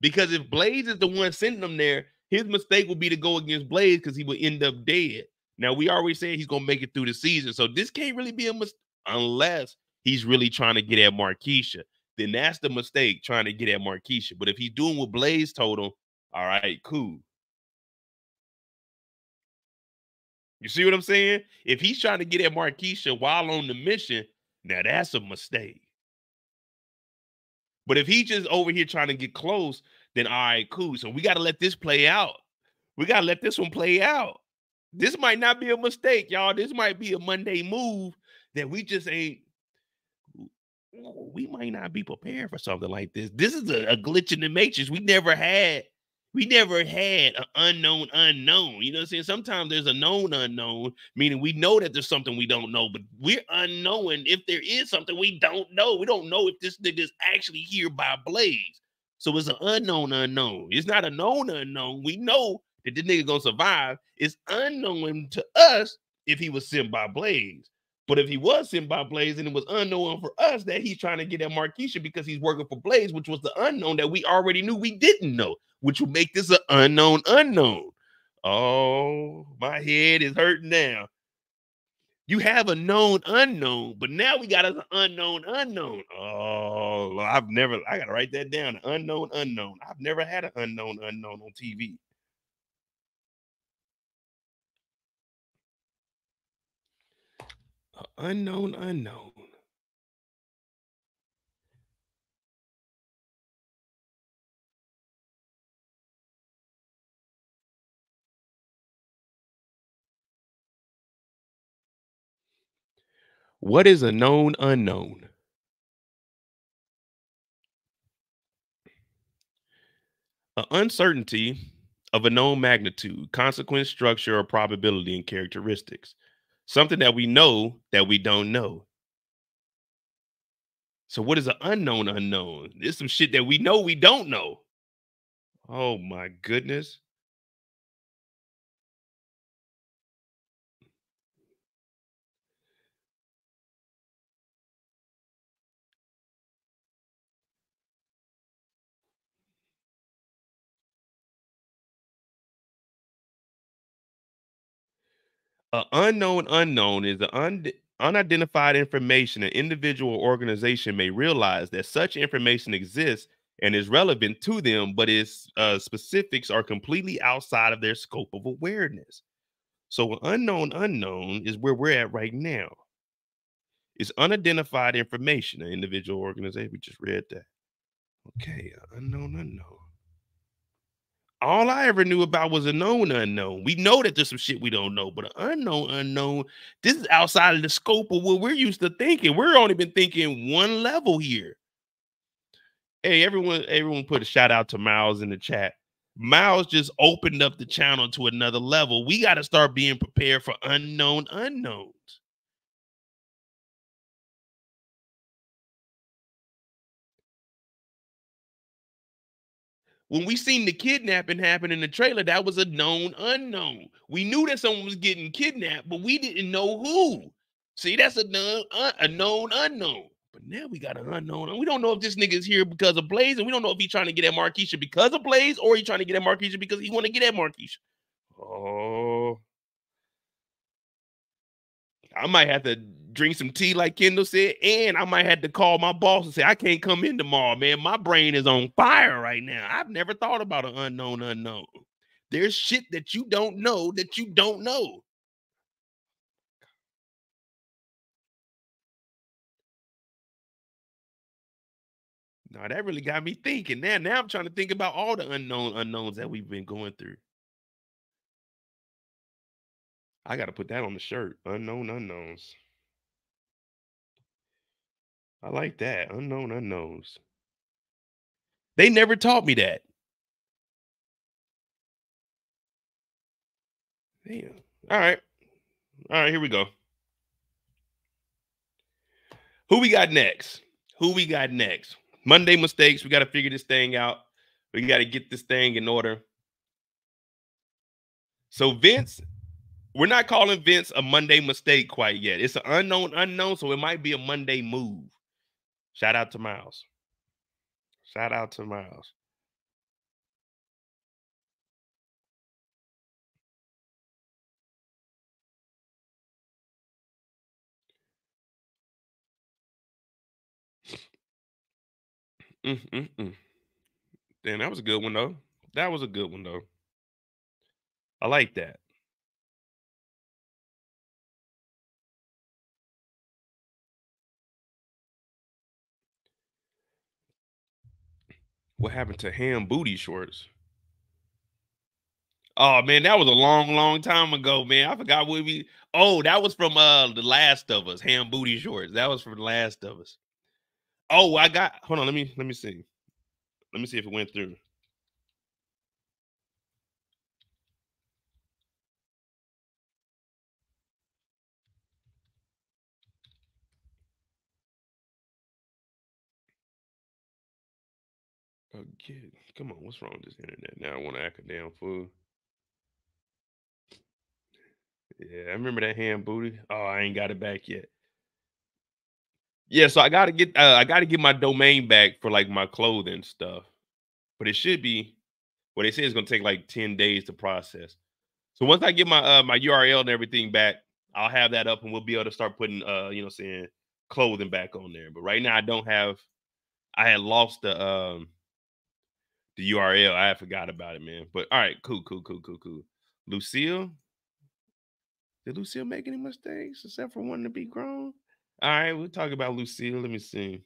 Because if Blaze is the one sending them there, his mistake would be to go against Blaze because he would end up dead. Now, we already said he's going to make it through the season. So this can't really be a mistake unless he's really trying to get at Markisha. Then that's the mistake, trying to get at Markisha. But if he's doing what Blaze told him, all right, cool. You see what I'm saying? If he's trying to get at Markisha while on the mission, now that's a mistake. But if he's just over here trying to get close, then all right, cool. So we got to let this play out. We got to let this one play out. This might not be a mistake, y'all. This might be a Monday move that we just ain't, we might not be prepared for something like this. This is a, a glitch in the matrix. We never had, we never had an unknown unknown. You know what I'm saying? Sometimes there's a known unknown, meaning we know that there's something we don't know, but we're unknowing if there is something we don't know. We don't know if this nigga is actually here by Blaze. So it's an unknown unknown. It's not a known unknown. We know that this nigga gonna survive. It's unknown to us if he was sent by Blaze. But if he was sent by Blaze and it was unknown for us that he's trying to get at Markisha because he's working for Blaze, which was the unknown that we already knew we didn't know, which would make this an unknown unknown. Oh, my head is hurting now. You have a known unknown, but now we got an unknown unknown. Oh, I've never, I got to write that down. An unknown unknown. I've never had an unknown unknown on T V. An unknown unknown. What is a known unknown? An uncertainty of a known magnitude, consequence, structure, or probability and characteristics. Something that we know that we don't know. So what is an unknown unknown? There's some shit that we know we don't know. Oh, my goodness. An unknown unknown is the un unidentified information an individual or organization may realize that such information exists and is relevant to them, but its uh, specifics are completely outside of their scope of awareness. So an unknown unknown is where we're at right now. It's unidentified information, an individual organization. We just read that. Okay, unknown unknown. All I ever knew about was a known unknown. We know that there's some shit we don't know, but an unknown unknown, this is outside of the scope of what we're used to thinking. We're only been thinking one level here. Hey, everyone, everyone put a shout out to Miles in the chat. Miles just opened up the channel to another level. We got to start being prepared for unknown unknowns. When we seen the kidnapping happen in the trailer, that was a known unknown. We knew that someone was getting kidnapped, but we didn't know who. See, that's a known, uh, a known unknown. But now we got an unknown. We don't know if this nigga is here because of Blaze, and we don't know if he's trying to get at Markisha because of Blaze, or he's trying to get at Markisha because he want to get at Markisha. Oh. I might have to drink some tea like Kendall said, and I might have to call my boss and say, I can't come in tomorrow, man. My brain is on fire right now. I've never thought about an unknown unknown. There's shit that you don't know that you don't know. Now, that really got me thinking. Now, now I'm trying to think about all the unknown unknowns that we've been going through. I got to put that on the shirt. Unknown unknowns. I like that. Unknown unknowns. They never taught me that. Damn. All right. All right, here we go. Who we got next? Who we got next? Monday mistakes. We got to figure this thing out. We got to get this thing in order. So Vince, we're not calling Vince a Monday mistake quite yet. It's an unknown unknown, so it might be a Monday move. Shout out to Miles. Shout out to Miles. Mm, mm, mm. Damn, that was a good one, though. That was a good one, though. I like that. What happened to ham booty shorts? Oh, man, that was a long, long time ago, man. I forgot what we... Oh, that was from uh, The Last of Us, ham booty shorts. That was from The Last of Us. Oh, I got... Hold on, let me let me see. Let me see if it went through. Oh, kid. Come on, what's wrong with this internet? Now I want to act a damn fool. Yeah, I remember that hand booty. Oh, I ain't got it back yet. Yeah, so I gotta get uh, I gotta get my domain back for like my clothing stuff. But it should be, well, they say it's gonna take like ten days to process. So once I get my uh my U R L and everything back, I'll have that up and we'll be able to start putting uh you know saying clothing back on there. But right now I don't have I had lost the um the U R L. I had forgot about it, man. But all right, cool, cool, cool, cool, cool. Lucille. Did Lucille make any mistakes except for wanting to be grown? All right, we'll talk about Lucille. Let me see.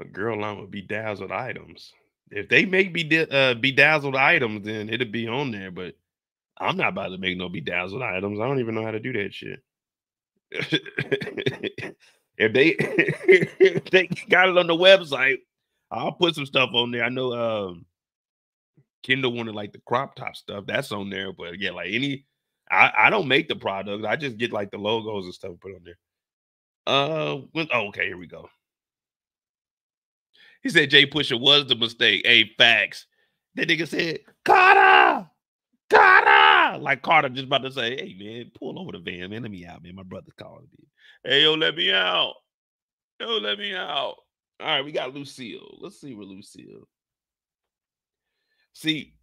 A girl line with bedazzled items. If they make bed uh, bedazzled items, then it'll be on there. But I'm not about to make no bedazzled items. I don't even know how to do that shit. If they if they got it on the website, I'll put some stuff on there. I know um Kendall wanted like the crop top stuff. That's on there. But yeah, like any I, I don't make the product. I just get like the logos and stuff put on there. Uh when, oh, okay, here we go. He said Jay Pusha was the mistake. Hey, facts. That nigga said, Carter! Carter! Like Carter just about to say, hey, man, pull over the van, man. Let me out, man. My brother's calling me. Hey, yo, let me out. Yo, let me out. All right, we got Lucille. Let's see where Lucille. See.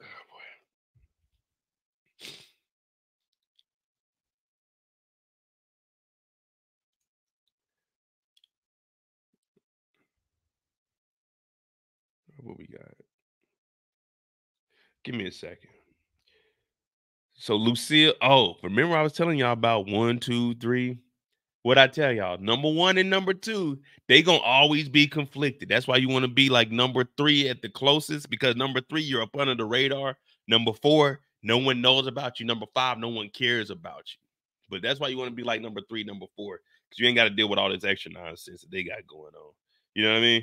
Oh, boy. What we got? Give me a second. So Lucille, oh, remember I was telling y'all about one, two, three. What I tell y'all, number one and number two, they gonna always be conflicted. That's why you want to be like number three at the closest, because number three, you're up under the radar. Number four, no one knows about you. Number five, no one cares about you. But that's why you want to be like number three, number four, because you ain't got to deal with all this extra nonsense that they got going on. You know what I mean?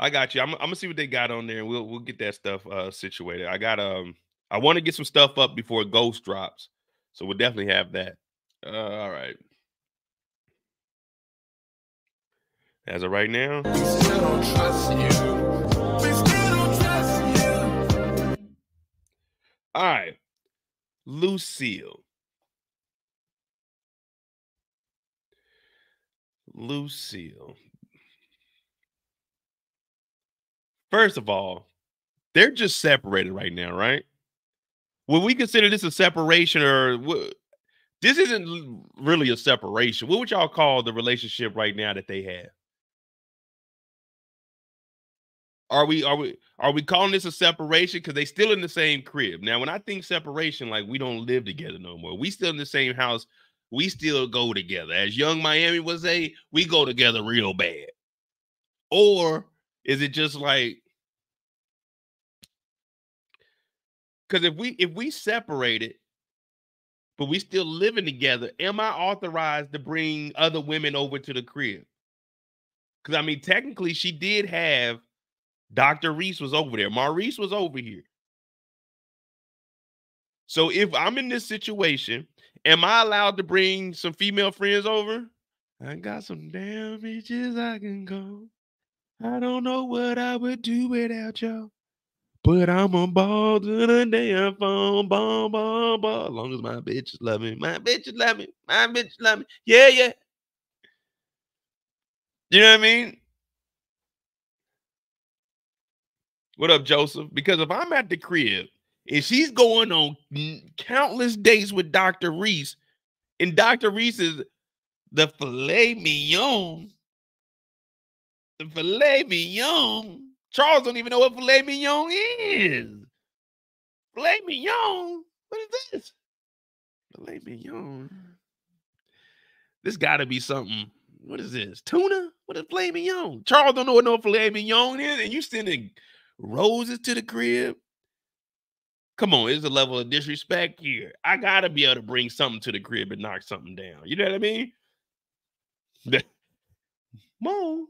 I got you. I'm, I'm gonna see what they got on there, and we'll we'll get that stuff uh, situated. I got um, I want to get some stuff up before Ghost drops, so we'll definitely have that. Uh, all right. As of right now, we still don't trust you. We still don't trust you. All right, Lucille. Lucille. First of all, they're just separated right now, right? Would we consider this a separation, or this isn't really a separation? What would y'all call the relationship right now that they have? Are we are we are we calling this a separation? Because they still in the same crib. Now, when I think separation, like we don't live together no more. We still in the same house. We still go together. As Young Miami would say, we go together real bad. Or is it just like, because if we if we separate it, but we still living together, am I authorized to bring other women over to the crib? Because I mean, technically, she did have Doctor Reese was over there, Maurice was over here. So if I'm in this situation, am I allowed to bring some female friends over? I got some damn beaches I can go. I don't know what I would do without y'all, but I'm on ball to the damn phone, ball, ball, ball. As long as my bitch love me, my bitch love me, my bitch love me. Yeah, yeah. You know what I mean? What up, Joseph? Because if I'm at the crib and she's going on countless dates with Doctor Reese, and Doctor Reese is the filet mignon. The filet mignon. Charles don't even know what filet mignon is. Filet mignon. What is this? Filet mignon. This gotta be something. What is this? Tuna? What is filet mignon? Charles don't know what no filet mignon is, and you sending roses to the crib. Come on, it's a level of disrespect here. I gotta be able to bring something to the crib and knock something down. You know what I mean? Mo.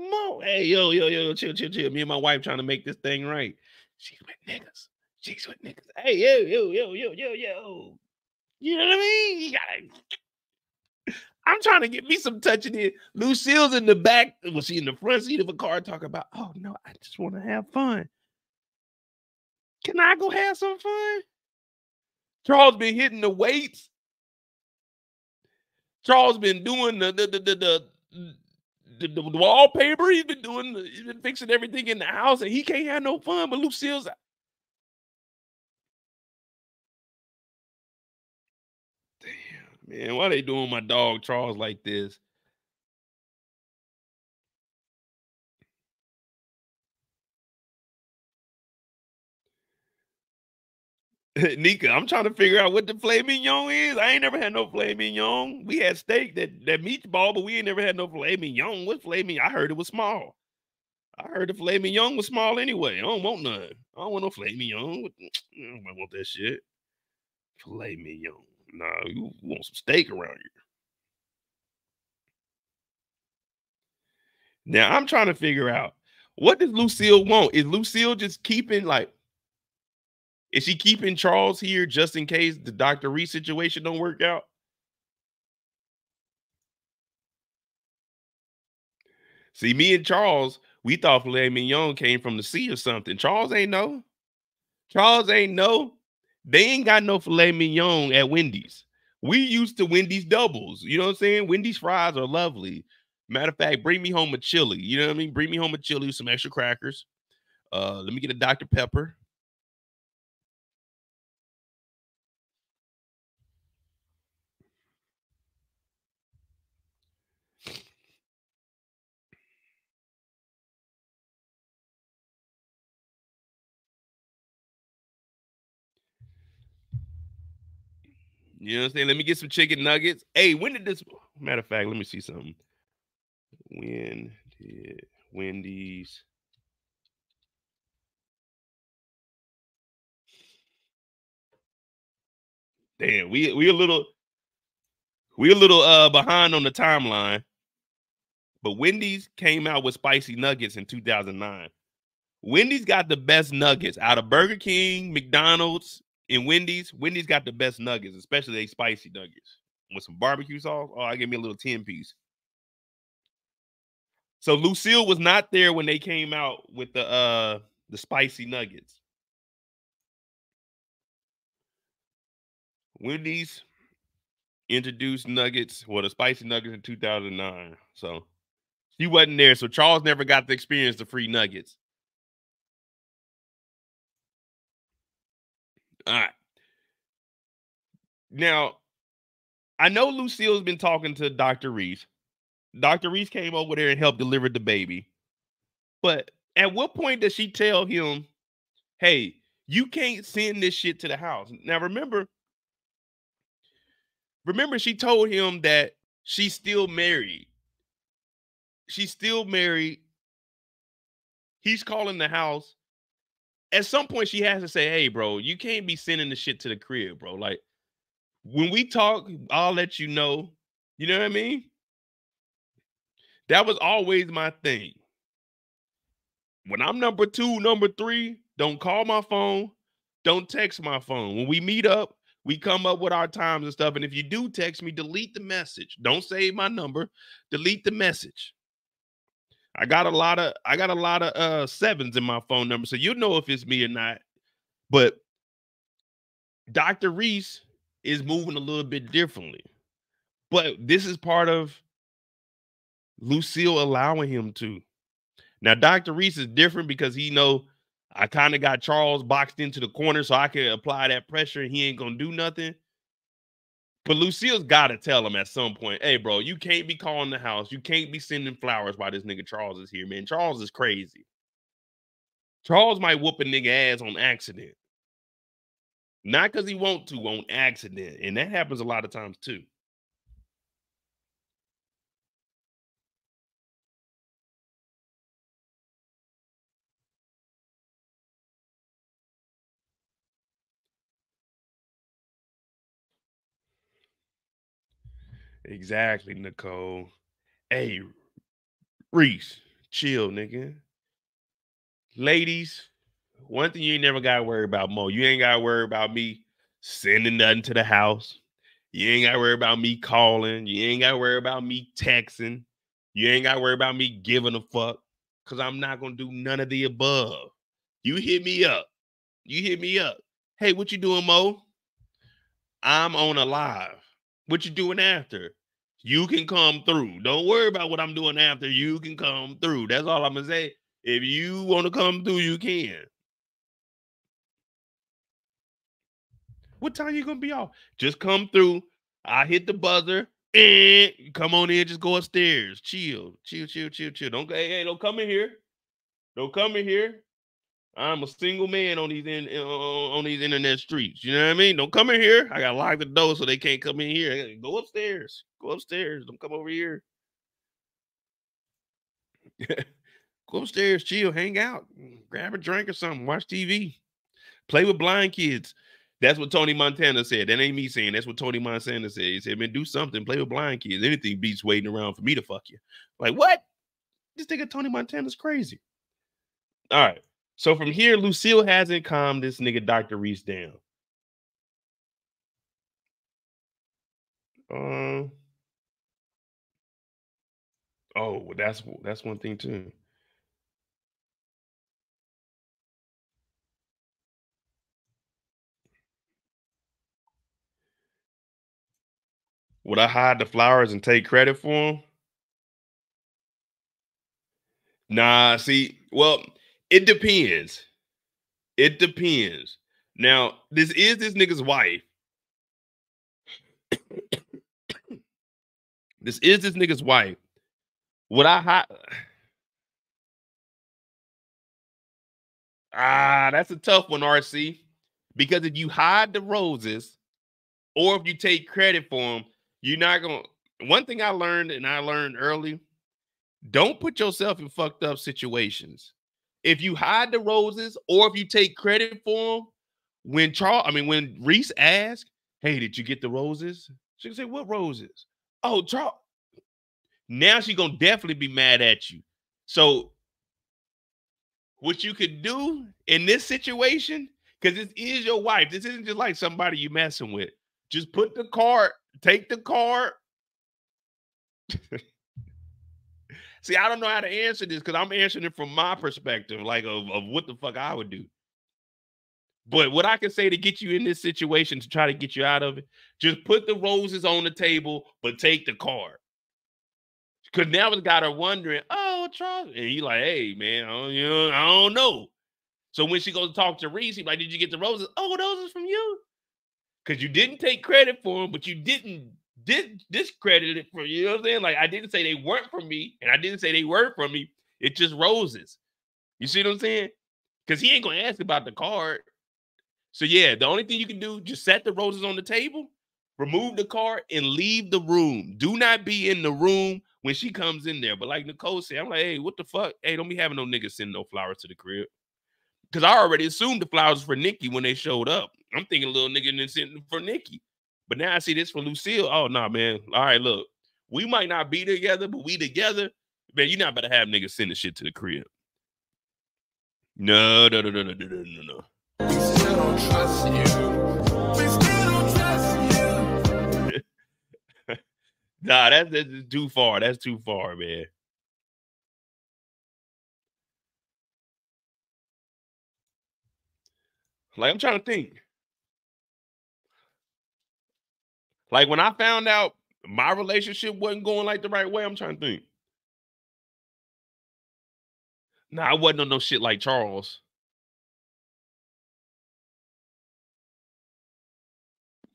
Mo, hey, yo, yo, yo, chill, chill, chill. Me and my wife trying to make this thing right. She's with niggas. She's with niggas. Hey, yo, yo, yo, yo, yo, yo. You know what I mean? You gotta... I'm trying to get me some touching in. Lucille's in the back. Was she in the front seat of a car talking about, oh, no, I just want to have fun. Can I go have some fun? Charles been hitting the weights. Charles been doing the, the, the, the, the The, the, the wallpaper, he's been doing, he's been fixing everything in the house, and he can't have no fun. But Lucille's, damn man, why they doing my dog Charles like this? Nika, I'm trying to figure out what the filet mignon is. I ain't never had no filet mignon. We had steak, that, that meatball, but we ain't never had no filet mignon. What filet mignon? I heard it was small. I heard the filet mignon was small anyway. I don't want none. I don't want no filet mignon. I don't want that shit. Filet mignon. Nah, you want some steak around here. Now, I'm trying to figure out, what does Lucille want? Is Lucille just keeping, like, is she keeping Charles here just in case the Doctor Reese situation don't work out? See, me and Charles, we thought filet mignon came from the sea or something. Charles ain't know. Charles ain't know. They ain't got no filet mignon at Wendy's. We used to Wendy's doubles. You know what I'm saying? Wendy's fries are lovely. Matter of fact, bring me home a chili. You know what I mean? Bring me home a chili with some extra crackers. Uh, let me get a Doctor Pepper. You know what I'm saying? Let me get some chicken nuggets. Hey, when did this... Matter of fact, let me see something. When did Wendy's... Damn, we we a little... We a little uh, behind on the timeline. But Wendy's came out with spicy nuggets in two thousand nine. Wendy's got the best nuggets out of Burger King, McDonald's, in Wendy's. Wendy's got the best nuggets, especially they spicy nuggets. With some barbecue sauce, oh, I give me a little ten piece. So Lucille was not there when they came out with the uh, the spicy nuggets. Wendy's introduced nuggets, well, the spicy nuggets in two thousand nine. So she wasn't there. So Charles never got to experience the free nuggets. All right. Now, I know Lucille's been talking to Doctor Reese. Doctor Reese came over there and helped deliver the baby. But at what point does she tell him, hey, you can't send this shit to the house? Now, remember, remember she told him that she's still married. She's still married. He's calling the house. At some point, she has to say, hey, bro, you can't be sending the shit to the crib, bro. Like, when we talk, I'll let you know. You know what I mean? That was always my thing. When I'm number two, number three, don't call my phone. Don't text my phone. When we meet up, we come up with our times and stuff. And if you do text me, delete the message. Don't save my number. Delete the message. I got a lot of I got a lot of uh sevens in my phone number, so you know if it's me or not. But Doctor Reese is moving a little bit differently. But this is part of Lucille allowing him to. Now, Doctor Reese is different because he know I kind of got Charles boxed into the corner, so I can apply that pressure and he ain't gonna do nothing. But Lucille's got to tell him at some point, hey, bro, you can't be calling the house. You can't be sending flowers while this nigga Charles is here, man. Charles is crazy. Charles might whoop a nigga ass on accident. Not because he want to, on accident. And that happens a lot of times, too. Exactly, Nicole. Hey, Reese, chill, nigga. Ladies, one thing you ain't never got to worry about, Mo. You ain't got to worry about me sending nothing to the house. You ain't got to worry about me calling. You ain't got to worry about me texting. You ain't got to worry about me giving a fuck, because I'm not going to do none of the above. You hit me up. You hit me up. Hey, what you doing, Mo? I'm on a live. What you doing after? You can come through. Don't worry about what I'm doing after. You can come through. That's all I'm going to say. If you want to come through, you can. What time you going to be off? Just come through. I hit the buzzer. And come on in. Just go upstairs. Chill. Chill, chill, chill, chill. Don't, hey, hey, don't come in here. Don't come in here. I'm a single man on these in, on these internet streets. You know what I mean? Don't come in here. I got to lock the door so they can't come in here. Go upstairs. Go upstairs. Don't come over here. Go upstairs, chill, hang out, grab a drink or something, watch T V, play with blind kids. That's what Tony Montana said. That ain't me saying. That's what Tony Montana said. He said, man, do something. Play with blind kids. Anything beats waiting around for me to fuck you. Like, what? This nigga Tony Montana's crazy. All right. So from here, Lucille hasn't calmed this nigga Doctor Reese down. Um. Oh, that's that's one thing too. Would I hide the flowers and take credit for them? Nah, see, well, it depends. It depends. Now, this is this nigga's wife. This is this nigga's wife. Would I hide? Ah, that's a tough one, R C. Because if you hide the roses or if you take credit for them, you're not going to. One thing I learned, and I learned early, don't put yourself in fucked up situations. If you hide the roses or if you take credit for them, when Charles, I mean, when Reese asked, hey, did you get the roses? She can say, what roses? Oh, Charles. Now she's going to definitely be mad at you. So what you could do in this situation, because this is your wife. This isn't just like somebody you messing with. Just put the card. Take the card. See, I don't know how to answer this because I'm answering it from my perspective, like of, of what the fuck I would do. But what I can say to get you in this situation, to try to get you out of it, just put the roses on the table, but take the card. Because now it's got her wondering, oh, Charles. And he's like, hey, man, I don't, you know, I don't know. So when she goes to talk to Reese, he's like, did you get the roses? Oh, those are from you. Because you didn't take credit for them, but you didn't did discredit it for you. Know what I'm saying? Like, I didn't say they weren't from me, and I didn't say they were from me. It's just roses. You see what I'm saying? Because he ain't going to ask about the card. So, yeah, the only thing you can do, just set the roses on the table, remove the card, and leave the room. Do not be in the room when she comes in there. But like Nicole said, I'm like, hey, what the fuck? Hey, don't be having no niggas send no flowers to the crib. Because I already assumed the flowers for Nikki when they showed up. I'm thinking a little nigga didn't send them for Nikki. But now I see this for Lucille. Oh, nah, man. All right, look. We might not be together, but we together. Man, you're not about to have niggas sending shit to the crib. No, no, no, no, no, no, no, no. We still don't trust you. We still don't trust you. Nah, that's, that's too far. That's too far, man. Like, I'm trying to think. Like, when I found out my relationship wasn't going, like, the right way, I'm trying to think. Nah, I wasn't on no shit like Charles.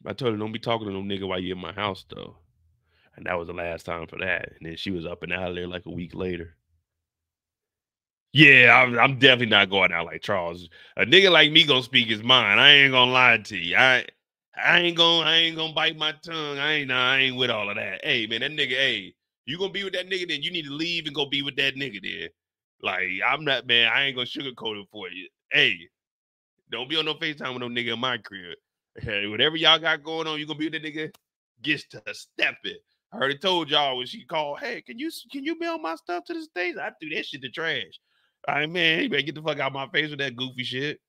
I told her, don't be talking to no nigga while you're in my house, though. And that was the last time for that. And then she was up and out of there like a week later. Yeah, I'm, I'm definitely not going out like Charles. A nigga like me gonna speak his mind. I ain't gonna lie to you. I, I ain't gonna, I ain't gonna bite my tongue. I ain't, nah, I ain't with all of that. Hey, man, that nigga. Hey, you gonna be with that nigga? Then you need to leave and go be with that nigga. Then, like, I'm not, man. I ain't gonna sugarcoat it for you. Hey, don't be on no FaceTime with no nigga in my crib. Hey, whatever y'all got going on, you gonna be with that nigga. Gets to step it. I already told y'all when she called. Hey, can you can you mail my stuff to the States? I threw that shit to trash. All right, man, you better get the fuck out of my face with that goofy shit.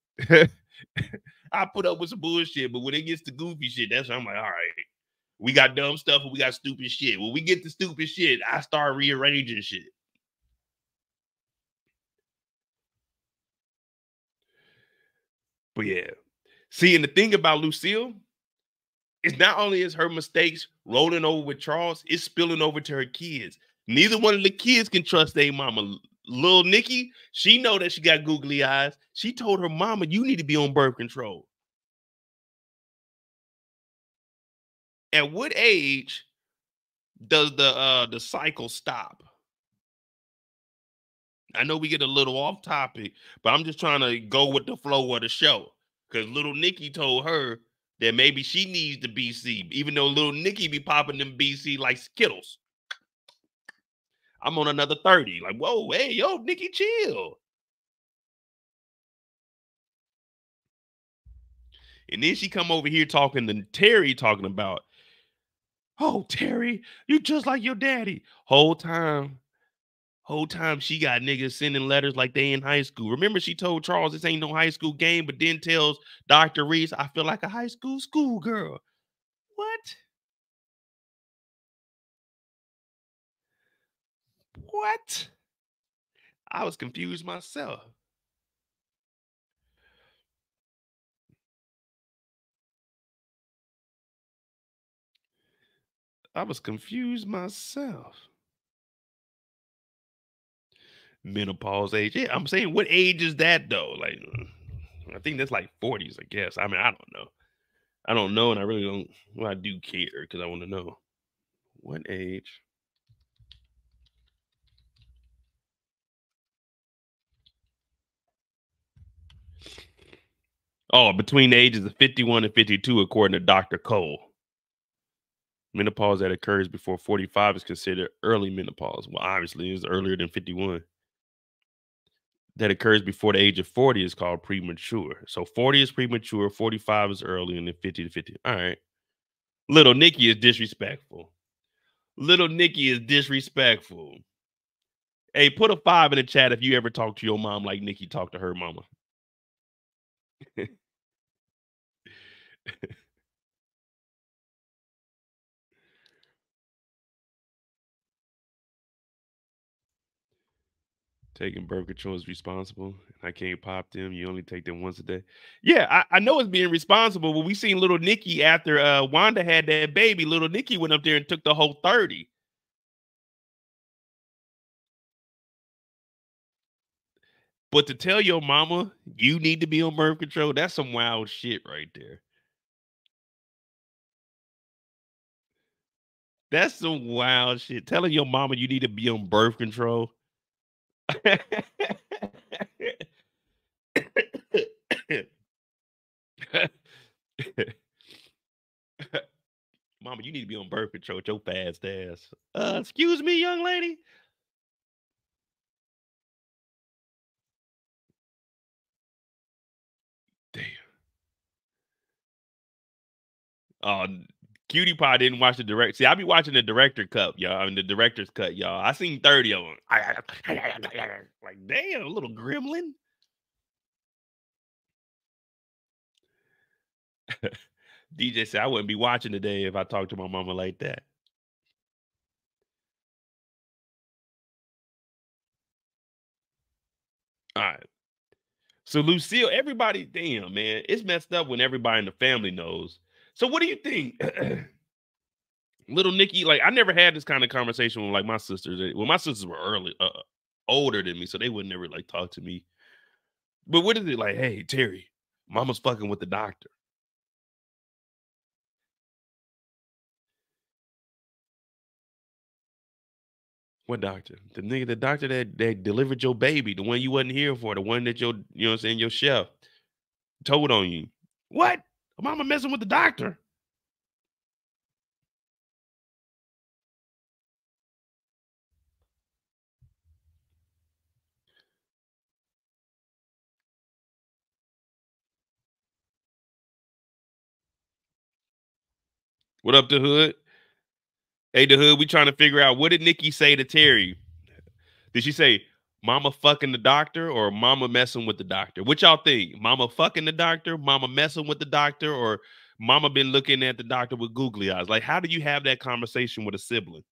I put up with some bullshit, but when it gets to goofy shit, that's when I'm like, all right, we got dumb stuff and we got stupid shit. When we get to stupid shit, I start rearranging shit. But yeah. See, and the thing about Lucille, it's not only is her mistakes rolling over with Charles, it's spilling over to her kids. Neither one of the kids can trust their mama. Little Nikki, she know that she got googly eyes. She told her mama, you need to be on birth control. At what age does the uh, the cycle stop? I know we get a little off topic, but I'm just trying to go with the flow of the show. Because little Nikki told her that maybe she needs the B C, even though little Nikki be popping them B C like Skittles. I'm on another thirty. Like, whoa, hey, yo, Nikki, chill. And then she come over here talking to Terry, talking about, oh, Terry, you just like your daddy. Whole time, whole time she got niggas sending letters like they in high school. Remember she told Charles this ain't no high school game, but then tells Doctor Reese, I feel like a high school schoolgirl. What? What? I was confused myself. I was confused myself. Menopause age. Yeah, I'm saying, what age is that though? Like, I think that's like forties, I guess. I mean, I don't know. I don't know, and I really don't. Well, I do care because I want to know what age. Oh, between the ages of fifty-one and fifty-two, according to Doctor Cole. Menopause that occurs before forty-five is considered early menopause. Well, obviously, it's earlier than fifty-one. That occurs before the age of forty is called premature. So forty is premature, forty-five is early, and then fifty to fifty. All right. Little Nikki is disrespectful. Little Nikki is disrespectful. Hey, put a five in the chat if you ever talk to your mom like Nikki talked to her mama. Taking birth control is responsible. I can't pop them. You only take them once a day. Yeah, I, I know it's being responsible, but we seen little Nikki after uh, Wanda had that baby. Little Nikki went up there and took the whole thirty. But to tell your mama you need to be on birth control, that's some wild shit right there. That's some wild shit. Telling your mama you need to be on birth control. Mama, you need to be on birth control with your fast ass. Uh, excuse me, young lady. Damn. Oh, Cutie Pie didn't watch the direct. See, I be watching the director cut, y'all. I mean, the director's cut, y'all. I seen thirty of them. Like, damn, little gremlin. D J said, I wouldn't be watching today if I talked to my mama like that. All right. So, Lucille, everybody, damn, man. It's messed up when everybody in the family knows. So what do you think? Little Nikki, like, I never had this kind of conversation with, like, my sisters. Well, my sisters were early, uh, older than me, so they would never, like, talk to me. But what is it? Like, hey, Terry, mama's fucking with the doctor. What doctor? The nigga, the doctor that, that delivered your baby, the one you wasn't here for, the one that your, you know what I'm saying, your chef told on you. What? Mama messing with the doctor. What up, the hood? Hey, the hood, we trying to figure out, what did Nikki say to Terry? Did she say, mama fucking the doctor, or mama messing with the doctor? What y'all think? Mama fucking the doctor, mama messing with the doctor, or mama been looking at the doctor with googly eyes? Like, how do you have that conversation with a sibling?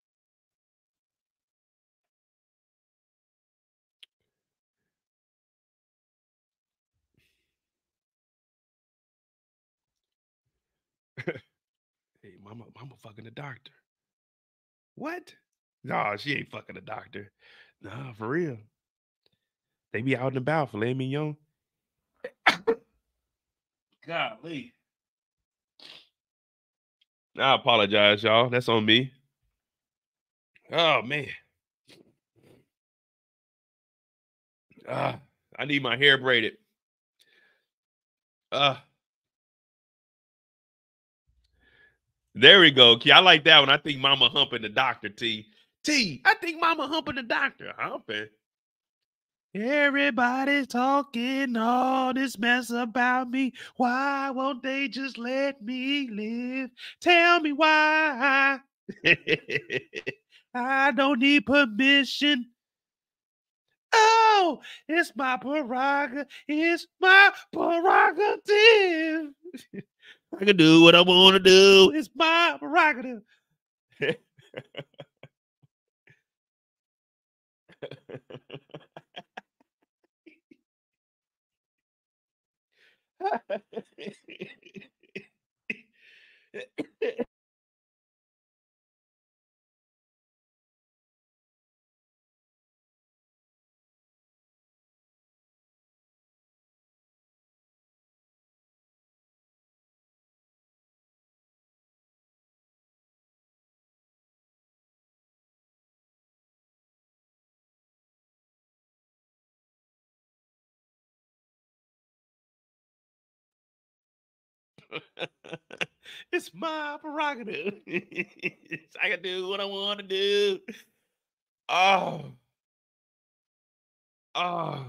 Hey, mama, mama fucking the doctor. What? Nah, she ain't fucking the doctor. Nah, for real. They be out and about, filet mignon. Golly. I apologize, y'all. That's on me. Oh, man. Uh, I need my hair braided. Uh, there we go. I like that one. I think mama humping the doctor, T. T, I think mama humping the doctor. Humping. Everybody's talking all this mess about me. Why won't they just let me live? Tell me why. I don't need permission. Oh, it's my prerogative. It's my prerogative. I can do what I want to do. It's my prerogative. It's my prerogative. I can do what I want to do. Oh. Oh.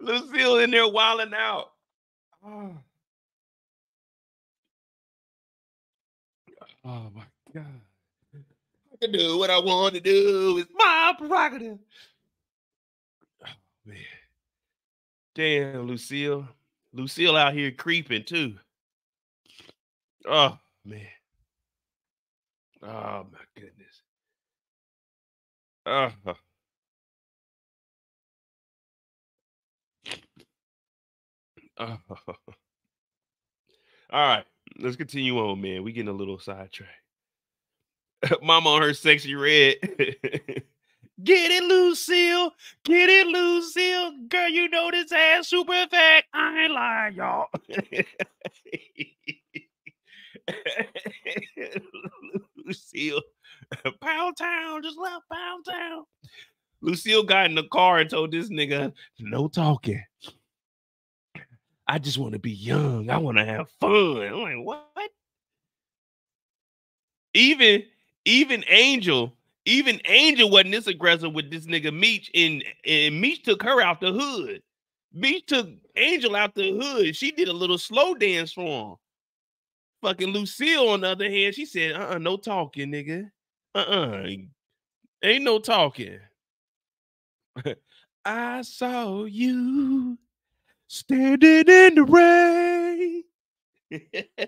Lucille in there wilding out. Oh. Oh, my God. I can do what I want to do. It's my prerogative. Man. Damn, Lucille. Lucille out here creeping too. Oh, man. Oh, my goodness. Oh. Oh. All right. Let's continue on, man. We getting a little sidetracked. Mama on her sexy red. Get it, Lucille. Get it, Lucille. Girl, you know this ass super fat. I ain't lying, y'all. Lucille. Pound town. Just left pound town. Lucille got in the car and told this nigga, no talking. I just want to be young. I want to have fun. I'm like, what? Even, even Angel... Even Angel wasn't this aggressive with this nigga Meech, and, and Meech took her out the hood. Meech took Angel out the hood. She did a little slow dance for him. Fucking Lucille, on the other hand, she said, uh-uh, no talking, nigga. Uh-uh, ain't no talking. I saw you standing in the rain.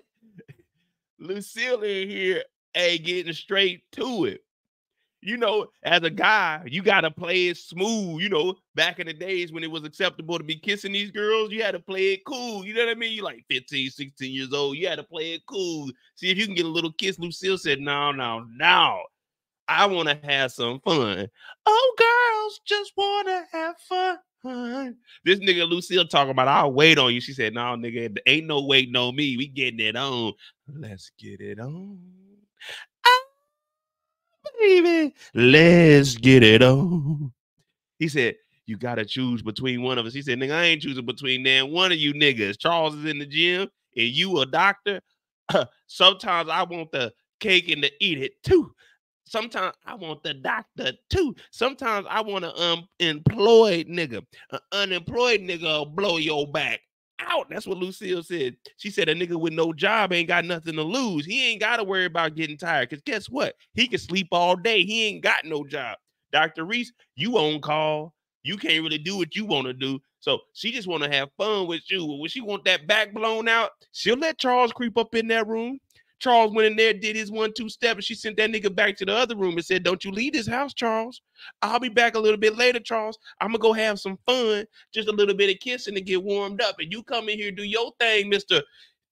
Lucille in here, hey, getting straight to it. You know, as a guy, you got to play it smooth. You know, back in the days when it was acceptable to be kissing these girls, you had to play it cool. You know what I mean? You're like fifteen, sixteen years old. You had to play it cool. See if you can get a little kiss. Lucille said, no, no, no. I want to have some fun. Oh, girls just want to have fun. This nigga Lucille talking about, I'll wait on you. She said, no, nigga, ain't no waiting on me. We getting it on. Let's get it on. Baby, let's get it on. He said, you gotta choose between one of us. He said, nigga, I ain't choosing between them. One of you niggas. Charles is in the gym and you a doctor. Sometimes I want the cake and to eat it too. Sometimes I want the doctor too. Sometimes I want an um, employed nigga. An unemployed nigga will blow your back out. That's what Lucille said. She said a nigga with no job ain't got nothing to lose. He ain't got to worry about getting tired because guess what? He can sleep all day. He ain't got no job. Doctor Reese, you on call. You can't really do what you want to do. So she just want to have fun with you. When she want that back blown out, she'll let Charles creep up in that room. Charles went in there, did his one, two step, and she sent that nigga back to the other room and said, don't you leave this house, Charles. I'll be back a little bit later, Charles. I'm going to go have some fun, just a little bit of kissing to get warmed up. And you come in here, do your thing, Mister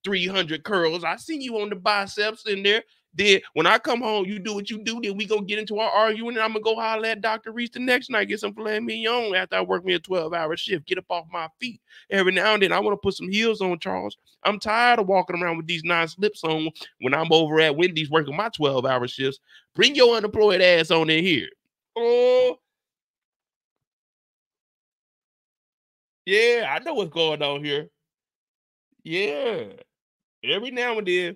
three hundred curls. I seen you on the biceps in there. Then when I come home, you do what you do. Then we go get into our arguing, and I'm gonna go holler at Doctor Reese the next night, get some filet mignon after I work me a twelve hour shift. Get up off my feet every now and then. I want to put some heels on, Charles. I'm tired of walking around with these non-slips on when I'm over at Wendy's working my twelve hour shifts. Bring your unemployed ass on in here. Oh. Yeah, I know what's going on here. Yeah. Every now and then,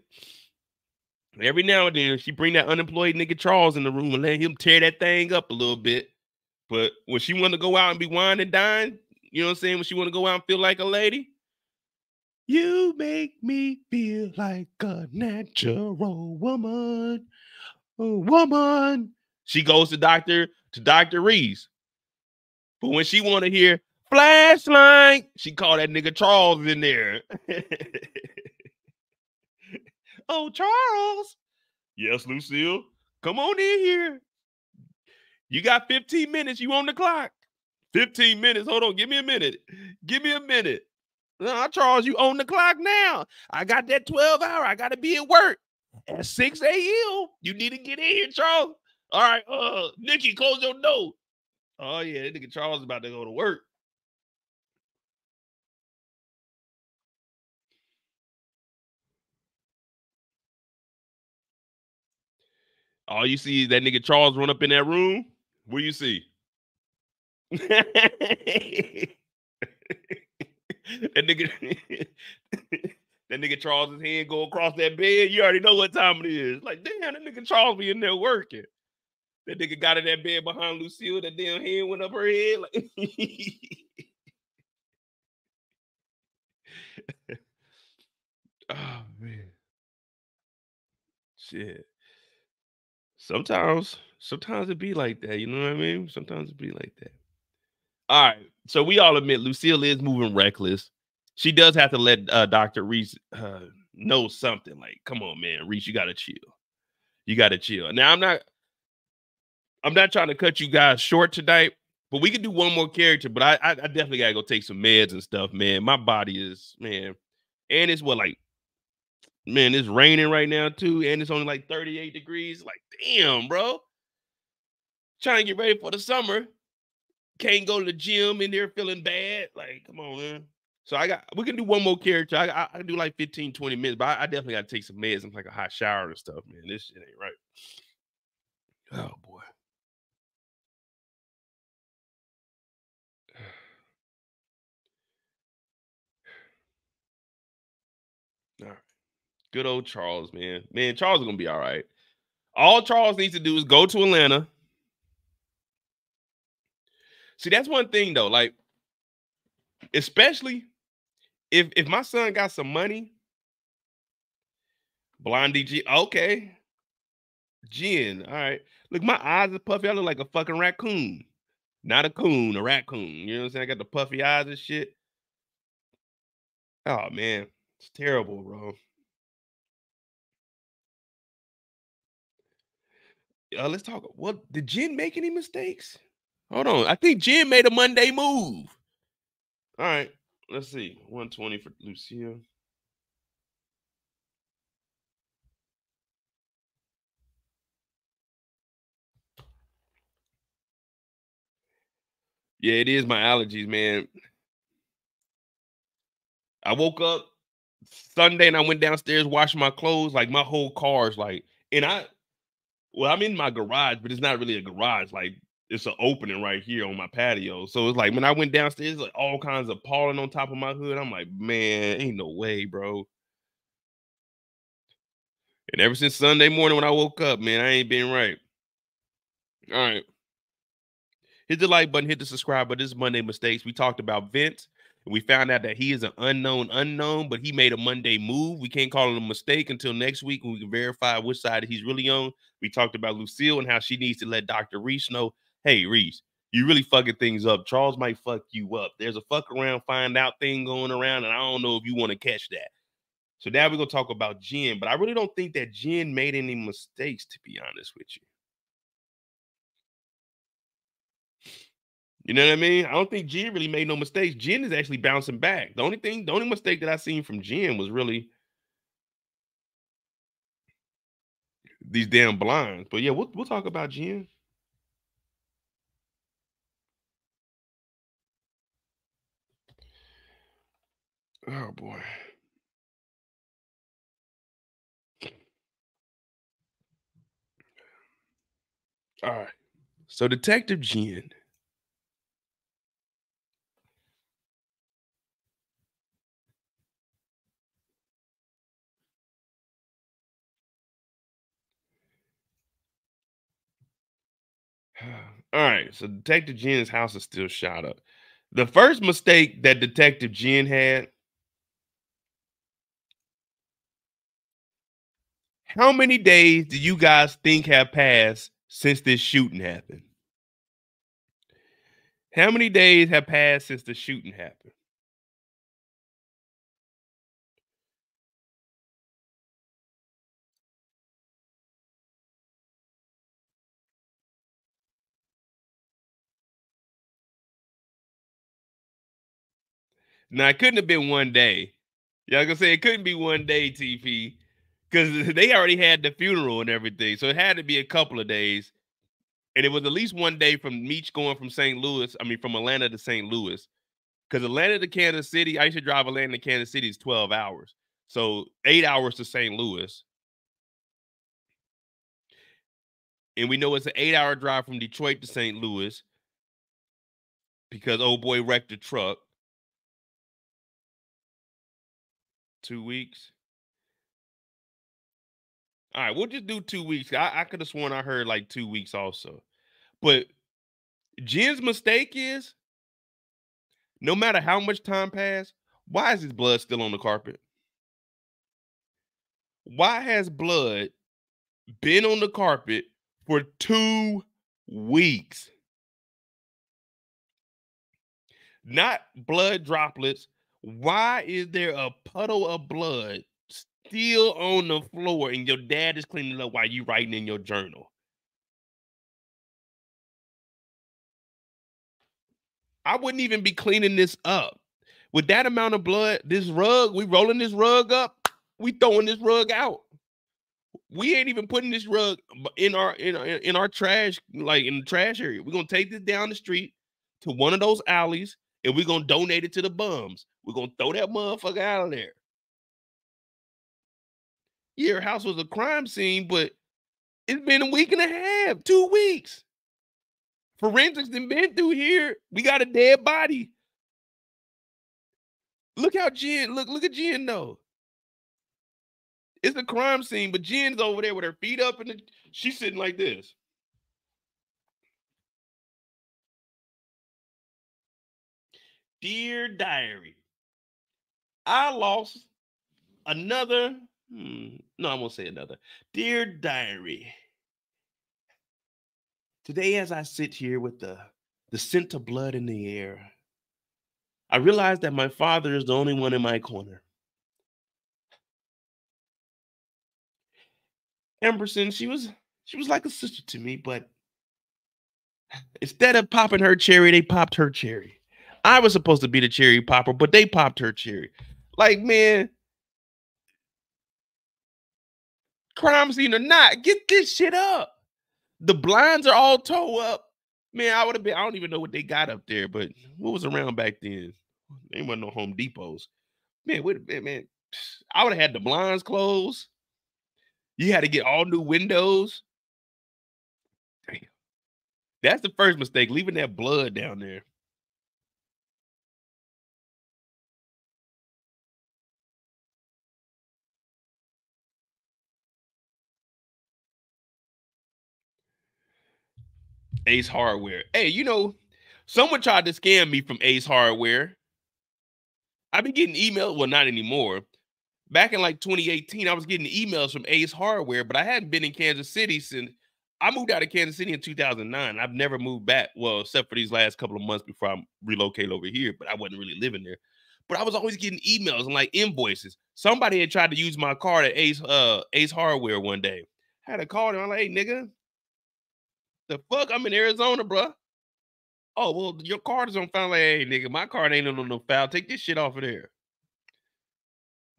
every now and then, she bring that unemployed nigga Charles in the room and let him tear that thing up a little bit. But when she want to go out and be wine and dine, you know what I'm saying? When she want to go out and feel like a lady, you make me feel like a natural woman. A woman. She goes to Doctor to Doctor Reese. But when she want to hear flashlight, she called that nigga Charles in there. Oh, Charles. Yes, Lucille. Come on in here. You got fifteen minutes. You on the clock. fifteen minutes. Hold on. Give me a minute. Give me a minute. Nah, Charles, you on the clock now. I got that twelve hour. I got to be at work at six a m You need to get in here, Charles. All right. Uh, Nikki, close your door. Oh, yeah. That nigga Charles is about to go to work. All you see is that nigga Charles run up in that room. What do you see? That nigga, that nigga Charles's hand go across that bed. You already know what time it is. Like, damn, that nigga Charles be in there working. That nigga got in that bed behind Lucille. That damn hand went up her head. Like, oh, man. Shit. Sometimes, sometimes it be like that. You know what I mean? Sometimes it be like that. All right. So we all admit Lucille is moving reckless. She does have to let uh, Doctor Reese uh, know something. Like, come on, man, Reese, you got to chill. You got to chill. Now, I'm not, I'm not trying to cut you guys short tonight, but we could do one more character. But I, I, I definitely got to go take some meds and stuff, man. My body is, man, and it's what, like, man, it's raining right now, too, and it's only like thirty-eight degrees. Like, damn, bro. Trying to get ready for the summer. Can't go to the gym in there feeling bad. Like, come on, man. So I got, we can do one more character. I I, I can do like fifteen, twenty minutes, but I, I definitely got to take some meds and like a hot shower and stuff, man. This shit ain't right. Oh, boy. All right. Good old Charles, man. Man, Charles is going to be all right. All Charles needs to do is go to Atlanta. See, that's one thing, though. Like, especially if, if my son got some money, Blondie G, okay. Jin, all right. Look, my eyes are puffy. I look like a fucking raccoon. Not a coon, a raccoon. You know what I'm saying? I got the puffy eyes and shit. Oh, man. It's terrible, bro. Uh, let's talk. Well, did Jin make any mistakes? Hold on. I think Jin made a Monday move. All right. Let's see. one twenty for Lucille. Yeah, it is my allergies, man. I woke up Sunday and I went downstairs, washed my clothes. Like, my whole car's like, and I... Well, I'm in my garage, but it's not really a garage. Like, it's an opening right here on my patio. So it's like, when I went downstairs, like all kinds of pollen on top of my hood. I'm like, man, ain't no way, bro. And ever since Sunday morning when I woke up, man, I ain't been right. All right. Hit the like button, hit the subscribe button. This is Monday Mistakes. We talked about Vince, and we found out that he is an unknown unknown, but he made a Monday move. We can't call it a mistake until next week when we can verify which side he's really on. We talked about Lucille and how she needs to let Doctor Reese know, hey, Reese, you really fucking things up. Charles might fuck you up. There's a fuck around, find out thing going around, and I don't know if you want to catch that. So now we're going to talk about Jin, but I really don't think that Jin made any mistakes, to be honest with you. You know what I mean? I don't think Jin really made no mistakes. Jin is actually bouncing back. The only thing, the only mistake that I seen from Jin was really... these damn blinds. But yeah, we'll we'll talk about Jin. Oh boy. All right. So Detective Jin All right, so Detective Jin's house is still shot up. The first mistake that Detective Jin had, how many days do you guys think have passed since this shooting happened? How many days have passed since the shooting happened? Now, it couldn't have been one day. Y'all gonna say it couldn't be one day, T P, because they already had the funeral and everything. So it had to be a couple of days. And it was at least one day from Meech going from Saint Louis, I mean, from Atlanta to Saint Louis. Because Atlanta to Kansas City, I used to drive Atlanta to Kansas City is twelve hours. So eight hours to Saint Louis. And we know it's an eight-hour drive from Detroit to Saint Louis because old boy wrecked the truck. Two weeks. All right, we'll just do two weeks. I, I could have sworn I heard like two weeks also. But Jin's mistake is, no matter how much time passed, why is his blood still on the carpet? Why has blood been on the carpet for two weeks? Not blood droplets. Why is there a puddle of blood still on the floor and your dad is cleaning it up while you're writing in your journal? I wouldn't even be cleaning this up. With that amount of blood, this rug, we rolling this rug up, we throwing this rug out. We ain't even putting this rug in our in our, in our trash, like in the trash area. We're going to take this down the street to one of those alleys and we're going to donate it to the bums. We're going to throw that motherfucker out of there. Yeah, your house was a crime scene, but it's been a week and a half, two weeks. Forensics done been through here. We got a dead body. Look how Jin, look, look at Jin though. It's a crime scene, but Jin's over there with her feet up and she's sitting like this. Dear diary, I lost another, hmm, no, I won't say another. Dear diary, today as I sit here with the, the scent of blood in the air, I realize that my father is the only one in my corner. Emerson, she was, she was like a sister to me, but instead of popping her cherry, they popped her cherry. I was supposed to be the cherry popper, but they popped her cherry. Like, man, crime scene or not, get this shit up. The blinds are all tore up. Man, I would have been, I don't even know what they got up there, but what was around back then? There wasn't no Home Depots. Man, wait a minute, man. I would have had the blinds closed. You had to get all new windows. Damn. That's the first mistake, leaving that blood down there. Ace Hardware. Hey, you know, someone tried to scam me from Ace Hardware. I've been getting emails. Well, not anymore. Back in like twenty eighteen, I was getting emails from Ace Hardware, but I hadn't been in Kansas City since I moved out of Kansas City in two thousand nine. I've never moved back. Well, except for these last couple of months before I relocated over here, but I wasn't really living there. But I was always getting emails and like invoices. Somebody had tried to use my card at Ace, uh, Ace Hardware one day. I had a call and I'm like, hey, nigga, the fuck? I'm in Arizona, bro. Oh, well, your card is on file. Like, hey, nigga, my card ain't on no file. Take this shit off of there.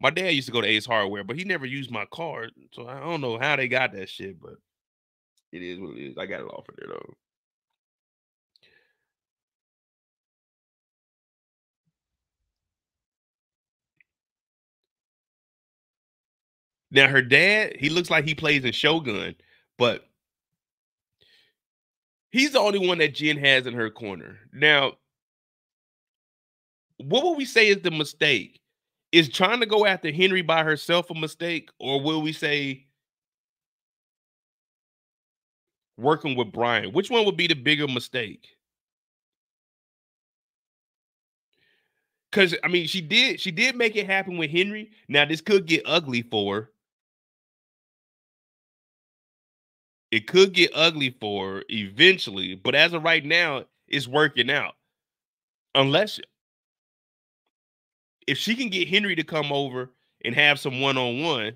My dad used to go to Ace Hardware, but he never used my card, so I don't know how they got that shit, but it is what it is. I got it off of there, though. Now, her dad, he looks like he plays in Shogun, but he's the only one that Jin has in her corner. Now, what would we say is the mistake? Is trying to go after Henry by herself a mistake, or will we say working with Bryant? Which one would be the bigger mistake? Because, I mean, she did, she did make it happen with Henry. Now, this could get ugly for her. It could get ugly for her eventually, but as of right now, it's working out. Unless, if she can get Henry to come over and have some one-on-one,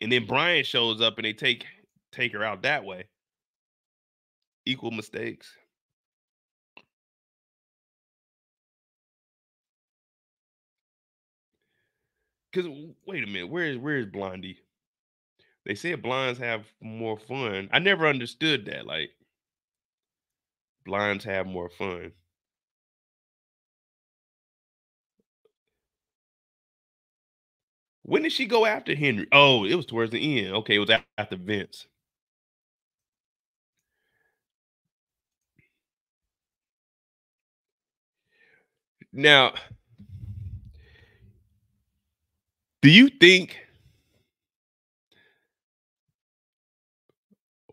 and then Brian shows up and they take take her out that way, equal mistakes. Because, wait a minute, where is, where is Blondie? They said blinds have more fun. I never understood that. Like, blinds have more fun. When did she go after Henry? Oh, it was towards the end. Okay, it was after Vince. Now, do you think...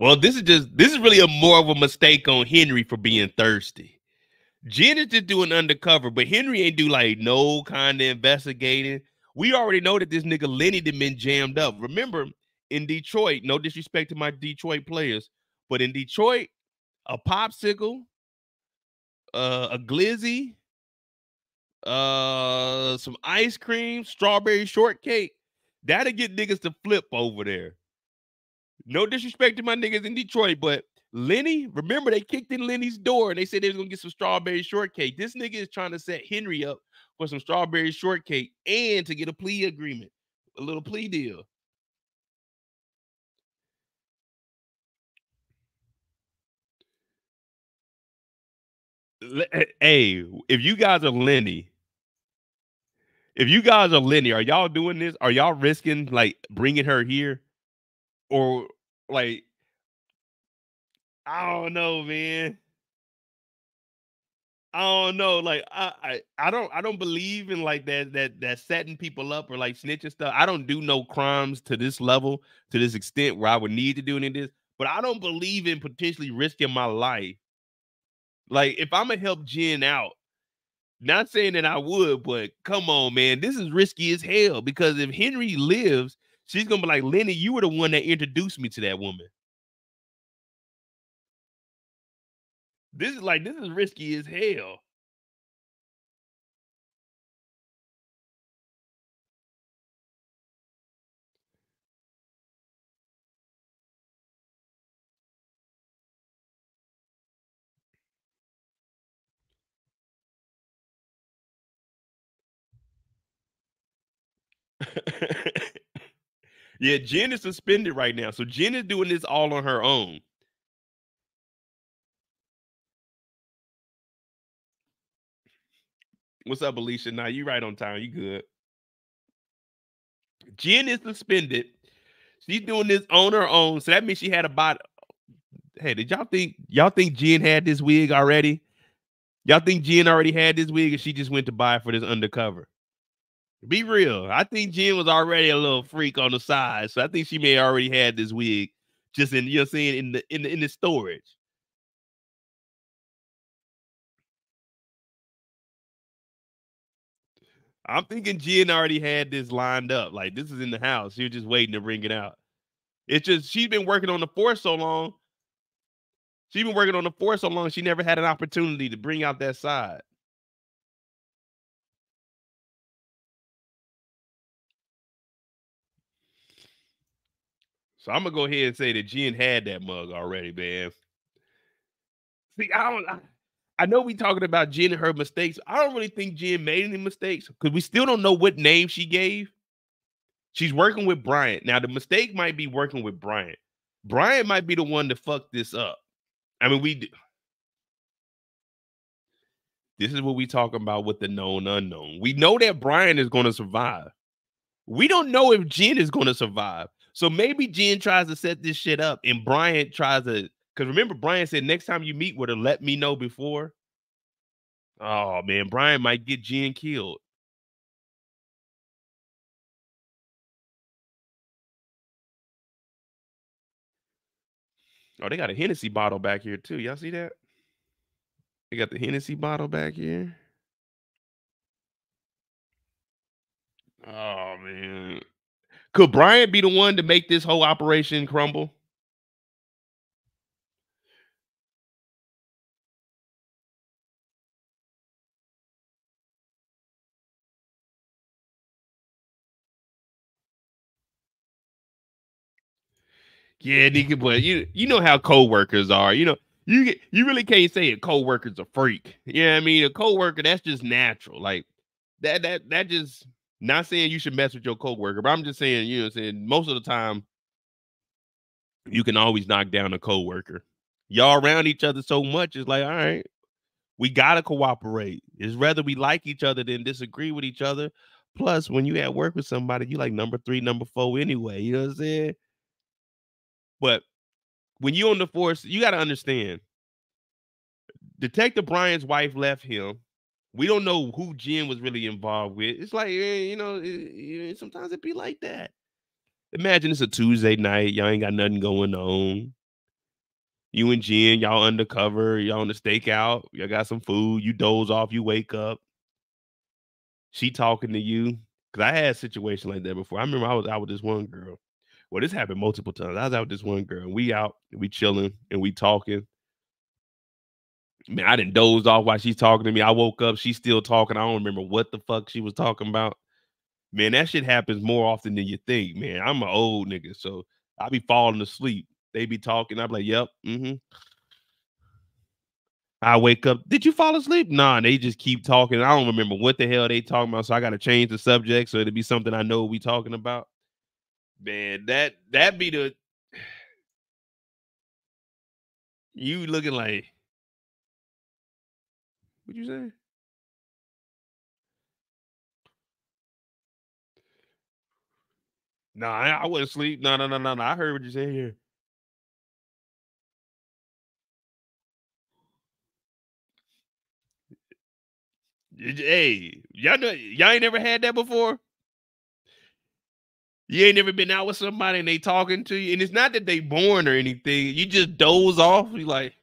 Well, this is just, this is really a more of a mistake on Henry for being thirsty. Jin is just doing undercover, but Henry ain't do like no kind of investigating. We already know that this nigga Lenny done been jammed up. Remember, in Detroit, no disrespect to my Detroit players, but in Detroit, a popsicle, uh, a glizzy, uh, some ice cream, strawberry shortcake, that'll get niggas to flip over there. No disrespect to my niggas in Detroit, but Lenny, remember they kicked in Lenny's door and they said they was going to get some strawberry shortcake. This nigga is trying to set Henry up for some strawberry shortcake and to get a plea agreement, a little plea deal. Hey, if you guys are Lenny, if you guys are Lenny, are y'all doing this? Are y'all risking like bringing her here? Or, like, I don't know, man. I don't know. Like, I, I, I don't, I don't believe in like that, that, that setting people up or like snitching stuff. I don't do no crimes to this level, to this extent where I would need to do any of this. But I don't believe in potentially risking my life. Like, if I'm gonna help Jin out, not saying that I would, but come on, man, this is risky as hell. Because if Henry lives, she's going to be like, Lenny, you were the one that introduced me to that woman. This is like, this is risky as hell. Yeah, Jin is suspended right now. So Jin is doing this all on her own. What's up, Alicia? Nah, you right on time. You good. Jin is suspended. She's doing this on her own. So that means she had about... Hey, did y'all think... Y'all think Jin had this wig already? Y'all think Jin already had this wig and she just went to buy it for this undercover? Be real. I think Jin was already a little freak on the side, so I think she may have already had this wig just in, you know what I'm saying, in the in the in the storage. I'm thinking Jin already had this lined up. Like, this is in the house. She was just waiting to bring it out. It's just she's been working on the four so long. She's been working on the four so long, she never had an opportunity to bring out that side. So I'm gonna go ahead and say that Jin had that mug already, man. See, I don't, I, I know we talking about Jin and her mistakes. I don't really think Jin made any mistakes because we still don't know what name she gave. She's working with Bryant. Now, the mistake might be working with Bryant. Bryant might be the one to fuck this up. I mean, we do. This is what we talking about with the known unknown. We know that Bryant is going to survive. We don't know if Jin is going to survive. So maybe Jin tries to set this shit up and Bryant tries to... Because remember, Brian said, next time you meet with her, let me know before. Oh, man, Brian might get Jean killed. Oh, they got a Hennessy bottle back here, too. Y'all see that? They got the Hennessy bottle back here. Oh, man. Could Brian be the one to make this whole operation crumble? Yeah, nigga, but you you know how co-workers are. You know, you get, you really can't say a co-worker's a freak. You know what I mean? A co-worker, that's just natural. Like that that that just not saying you should mess with your co-worker, but I'm just saying, you know what I'm saying, most of the time you can always knock down a co-worker. Y'all around each other so much, it's like, all right, we gotta cooperate. It's rather we like each other than disagree with each other. Plus, when you at work with somebody, you like number three, number four anyway. You know what I'm saying? But when you're on the force, you got to understand. Detective Brian's wife left him. We don't know who Jin was really involved with. It's like, you know, sometimes it be like that. Imagine it's a Tuesday night. Y'all ain't got nothing going on. You and Jin, y'all undercover. Y'all on the stakeout. Y'all got some food. You doze off. You wake up. She talking to you. Because I had a situation like that before. I remember I was out with this one girl. Well, this happened multiple times. I was out with this one girl. And we out, and we chilling, and we talking. Man, I done dozed off while she's talking to me. I woke up. She's still talking. I don't remember what the fuck she was talking about. Man, that shit happens more often than you think, man. I'm an old nigga, so I be falling asleep. They be talking. I be like, yep, mm-hmm. I wake up. Did you fall asleep? Nah, they just keep talking. I don't remember what the hell they talking about, so I got to change the subject so it'll be something I know we talking about. Man, that that be the you looking like what you say? Nah, I, I wouldn't sleep. No, no, no, no, no. I heard what you said here. Hey, y'all know y'all ain't never had that before. You ain't never been out with somebody and they talking to you. And it's not that they boring or anything. You just doze off. You like,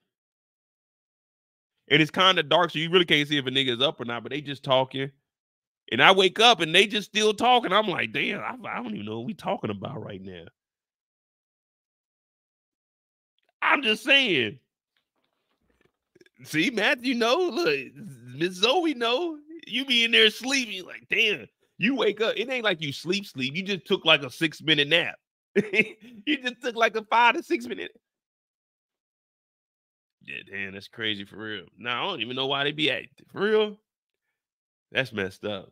and it's kind of dark, so you really can't see if a nigga is up or not, but they just talking. And I wake up and they just still talking. I'm like, damn, I, I don't even know what we talking about right now. I'm just saying. See, Matthew knows. Look, Miss Zoe knows. You be in there sleeping. You like, damn. You wake up. It ain't like you sleep, sleep. You just took like a six minute nap. You just took like a five to six minute. Yeah, damn, that's crazy for real. Now I don't even know why they be acting for real. That's messed up.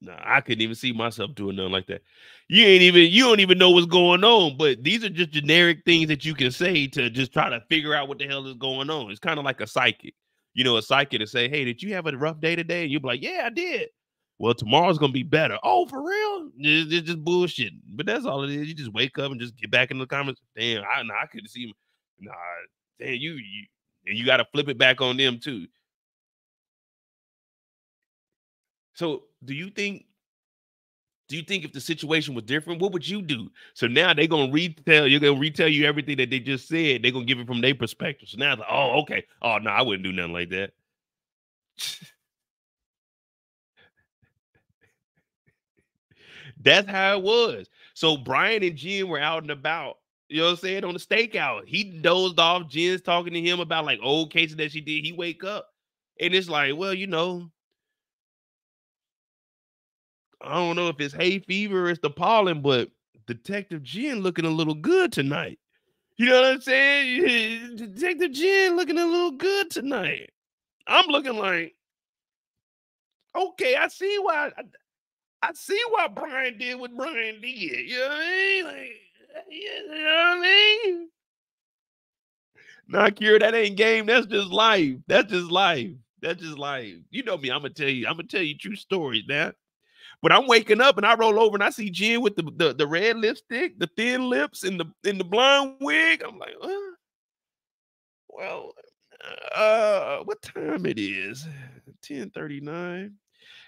Nah, I couldn't even see myself doing nothing like that. You ain't even. You don't even know what's going on. But these are just generic things that you can say to just try to figure out what the hell is going on. It's kind of like a psychic. You know, a psychic to say, "Hey, did you have a rough day today?" And you be like, "Yeah, I did." Well, tomorrow's going to be better. Oh, for real? It's, it's just bullshit. But that's all it is. You just wake up and just get back in the comments. Damn, I, nah, I couldn't see. Nah, damn, you, you and you got to flip it back on them, too. So do you think, do you think if the situation was different, what would you do? So now they're going to retell, you're going to retell you everything that they just said. They're going to give it from their perspective. So now it's like, oh, okay. Oh, no, I wouldn't do nothing like that. That's how it was. So Brian and Jin were out and about, you know what I'm saying, on the stakeout. He dozed off. Jin's talking to him about like old cases that she did. He wake up and it's like, well, you know, I don't know if it's hay fever or it's the pollen, but Detective Jin looking a little good tonight. You know what I'm saying? Detective Jin looking a little good tonight. I'm looking like, okay, I see why I, I see why Brian did what Brian did. You know what I mean? Like, you know what I mean? Nah, Kira, that ain't game. That's just life. That's just life. That's just life. You know me. I'm gonna tell you. I'm gonna tell you true stories now. But I'm waking up and I roll over and I see Jin with the, the, the red lipstick, the thin lips, and the in the blonde wig. I'm like, huh? Well, uh, what time it is? ten thirty-nine.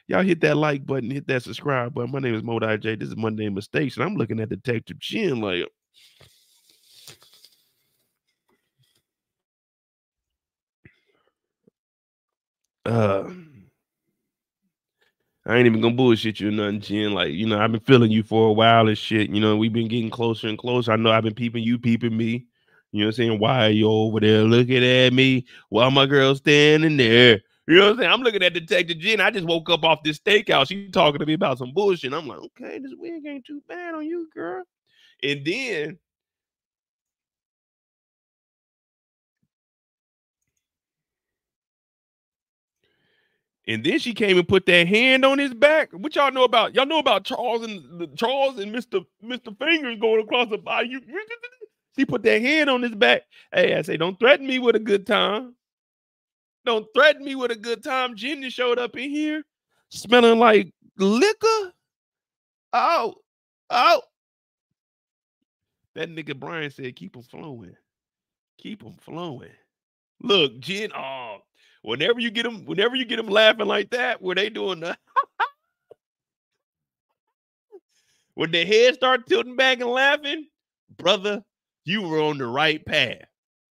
Y'all hit that like button, hit that subscribe button. My name is MoeDotJ. This is Monday Mistakes, and I'm looking at Detective Jin like. Uh, I ain't even gonna bullshit you or nothing, Jin. Like, you know, I've been feeling you for a while and shit. You know, we've been getting closer and closer. I know I've been peeping you, peeping me. You know what I'm saying? Why are you over there looking at me while my girl's standing there? You know what I'm saying? I'm looking at Detective Jin. I just woke up off this steakhouse. She talking to me about some bullshit. I'm like, okay, this wig ain't too bad on you, girl. And then And then she came and put that hand on his back. What y'all know about? Y'all know about Charles and Charles and Mister Mister Fingers going across the body. She put that hand on his back. Hey, I say, don't threaten me with a good time. Don't threaten me with a good time. Jin showed up in here smelling like liquor. Oh, oh. That nigga Brian said, keep him flowing. Keep him flowing. Look, Jin, oh. Whenever you get them, whenever you get them laughing like that, where they doing the when their head start tilting back and laughing, brother, you were on the right path.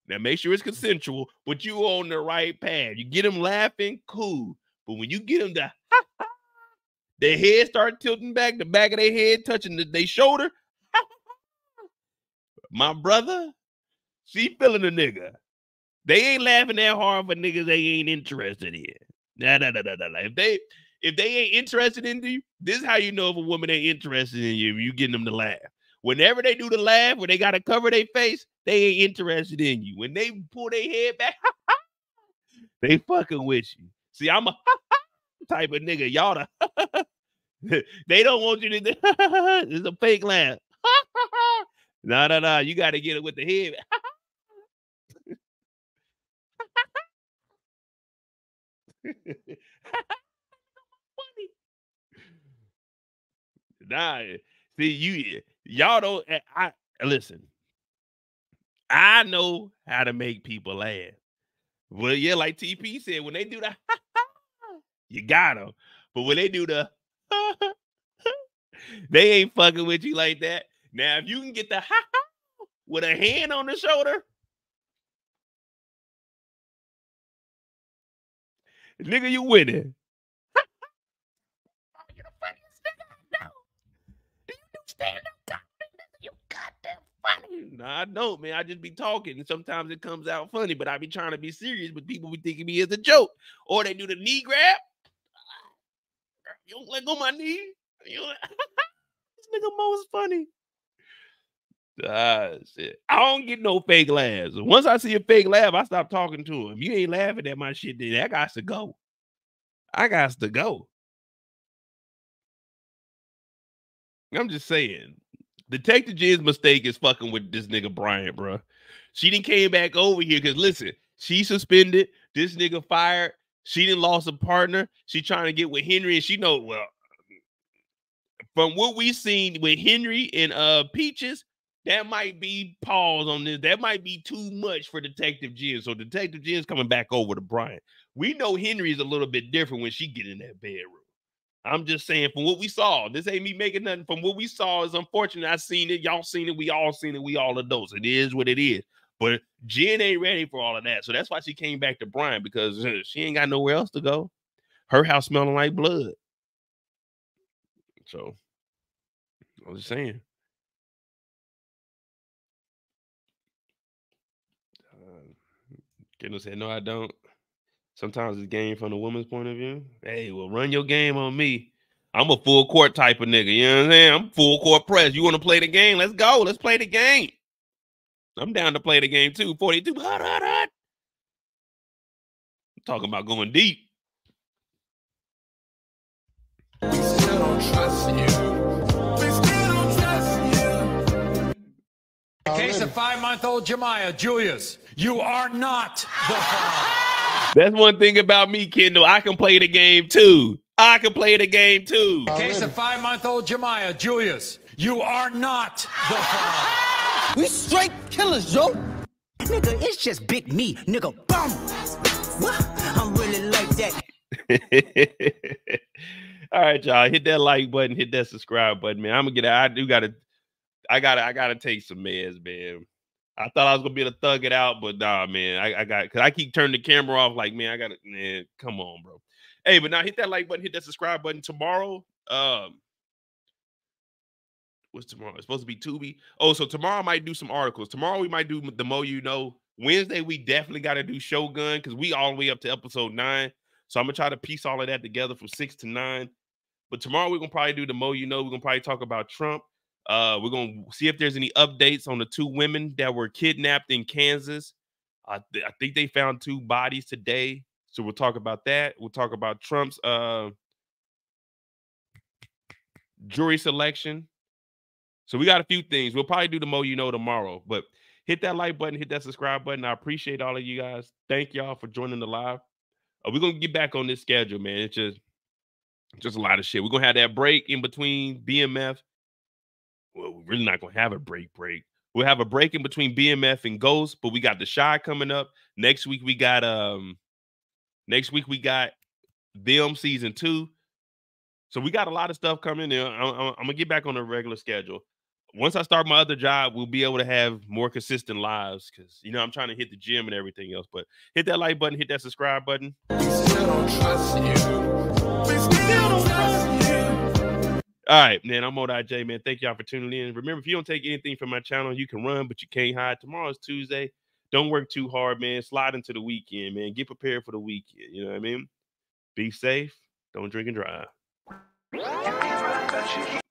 Now make sure it's consensual, but you were on the right path. You get them laughing, cool. But when you get them to their head start tilting back, the back of their head touching the, their shoulder, my brother, she feeling the nigga. They ain't laughing that hard for niggas they ain't interested in. Nah, nah, nah, nah, nah. If they if they ain't interested in you, this is how you know if a woman ain't interested in you. You getting them to laugh. Whenever they do the laugh, where they gotta cover their face, they ain't interested in you. When they pull their head back, they fucking with you. See, I'm a type of nigga. Y'all, the they don't want you to. It's a fake laugh. Nah, nah, nah. You gotta get it with the head. Nah, see you, y'all don't. I listen. I know how to make people laugh. Well, yeah, like T P said, when they do the, you got them. But when they do the, they ain't fucking with you like that. Now, if you can get the with a hand on the shoulder. Nigga, you winning. You do stand up comedy? You goddamn funny. Nah, I don't, man. I just be talking, and sometimes it comes out funny, but I be trying to be serious, but people be thinking me as a joke. Or they do the knee grab. You don't let go my knee. You don't... This nigga Mo is funny. Ah, shit. I don't get no fake laughs. Once I see a fake laugh, I stop talking to him. You ain't laughing at my shit, then I got to go. I got to go. I'm just saying. Detective Jin's mistake is fucking with this nigga Bryant, bro. She didn't came back over here because, listen, she suspended. This nigga fired. She didn't lost a partner. She trying to get with Henry, and she know, well, from what we seen with Henry and uh Peaches, that might be pause on this. That might be too much for Detective Jin. So Detective Jin's coming back over to Bryant. We know Henry's a little bit different when she get in that bedroom. I'm just saying from what we saw, this ain't me making nothing. From what we saw is unfortunate. I seen it. Y'all seen it. We all seen it. We all adults. It is what it is. But Jin ain't ready for all of that. So that's why she came back to Bryant, because she ain't got nowhere else to go. Her house smelling like blood. So I was just saying. Kendall said, no, I don't. Sometimes it's game from the woman's point of view. Hey, well, run your game on me. I'm a full court type of nigga. You know what I'm saying? I'm full court press. You want to play the game? Let's go. Let's play the game. I'm down to play the game too. forty-two. Hot, hot, hot. I'm talking about going deep. We still don't trust you. We still don't trust you. The case of five-month-old Jamiah Julius, you are not the father. That's one thing about me, Kendall. I can play the game too. I can play the game too. The case of five-month-old Jamiah Julius, you are not the father. We straight killers, yo. Nigga, it's just big me, nigga. Boom. I'm really like that. All right, y'all. Hit that like button. Hit that subscribe button, man. I'm gonna get out. I do gotta, I gotta, I gotta take some meds, man. I thought I was gonna be able to thug it out, but nah, man. I, I got, cause I keep turning the camera off. Like, man, I gotta, man. Come on, bro. Hey, but now hit that like button. Hit that subscribe button tomorrow. Um. What's tomorrow? It's supposed to be Tubi. Oh, so tomorrow I might do some articles. Tomorrow we might do the Mo You Know. Wednesday we definitely got to do Shogun because we all the way up to episode nine. So I'm gonna try to piece all of that together from six to nine. But tomorrow we're gonna probably do the Mo You Know. We're gonna probably talk about Trump. Uh, we're gonna see if there's any updates on the two women that were kidnapped in Kansas. I, th I think they found two bodies today. So we'll talk about that. We'll talk about Trump's uh, jury selection. So we got a few things. We'll probably do the Mo You Know tomorrow, but hit that like button, hit that subscribe button. I appreciate all of you guys. Thank y'all for joining the live. Uh, we're going to get back on this schedule, man. It's just, just a lot of shit. We're going to have that break in between B M F. Well, we're really not going to have a break break. We'll have a break in between B M F and Ghost, but we got the Shy coming up. Next week, we got, um, next week, we got them season two. So we got a lot of stuff coming in. I'm, I'm, I'm going to get back on the regular schedule. Once I start my other job, we'll be able to have more consistent lives because, you know, I'm trying to hit the gym and everything else. But hit that like button. Hit that subscribe button. We still don't trust you. We still don't trust you. All right, man. I'm MoeDotJ, man. Thank y'all for tuning in. Remember, if you don't take anything from my channel, you can run, but you can't hide. Tomorrow is Tuesday. Don't work too hard, man. Slide into the weekend, man. Get prepared for the weekend. You know what I mean? Be safe. Don't drink and drive.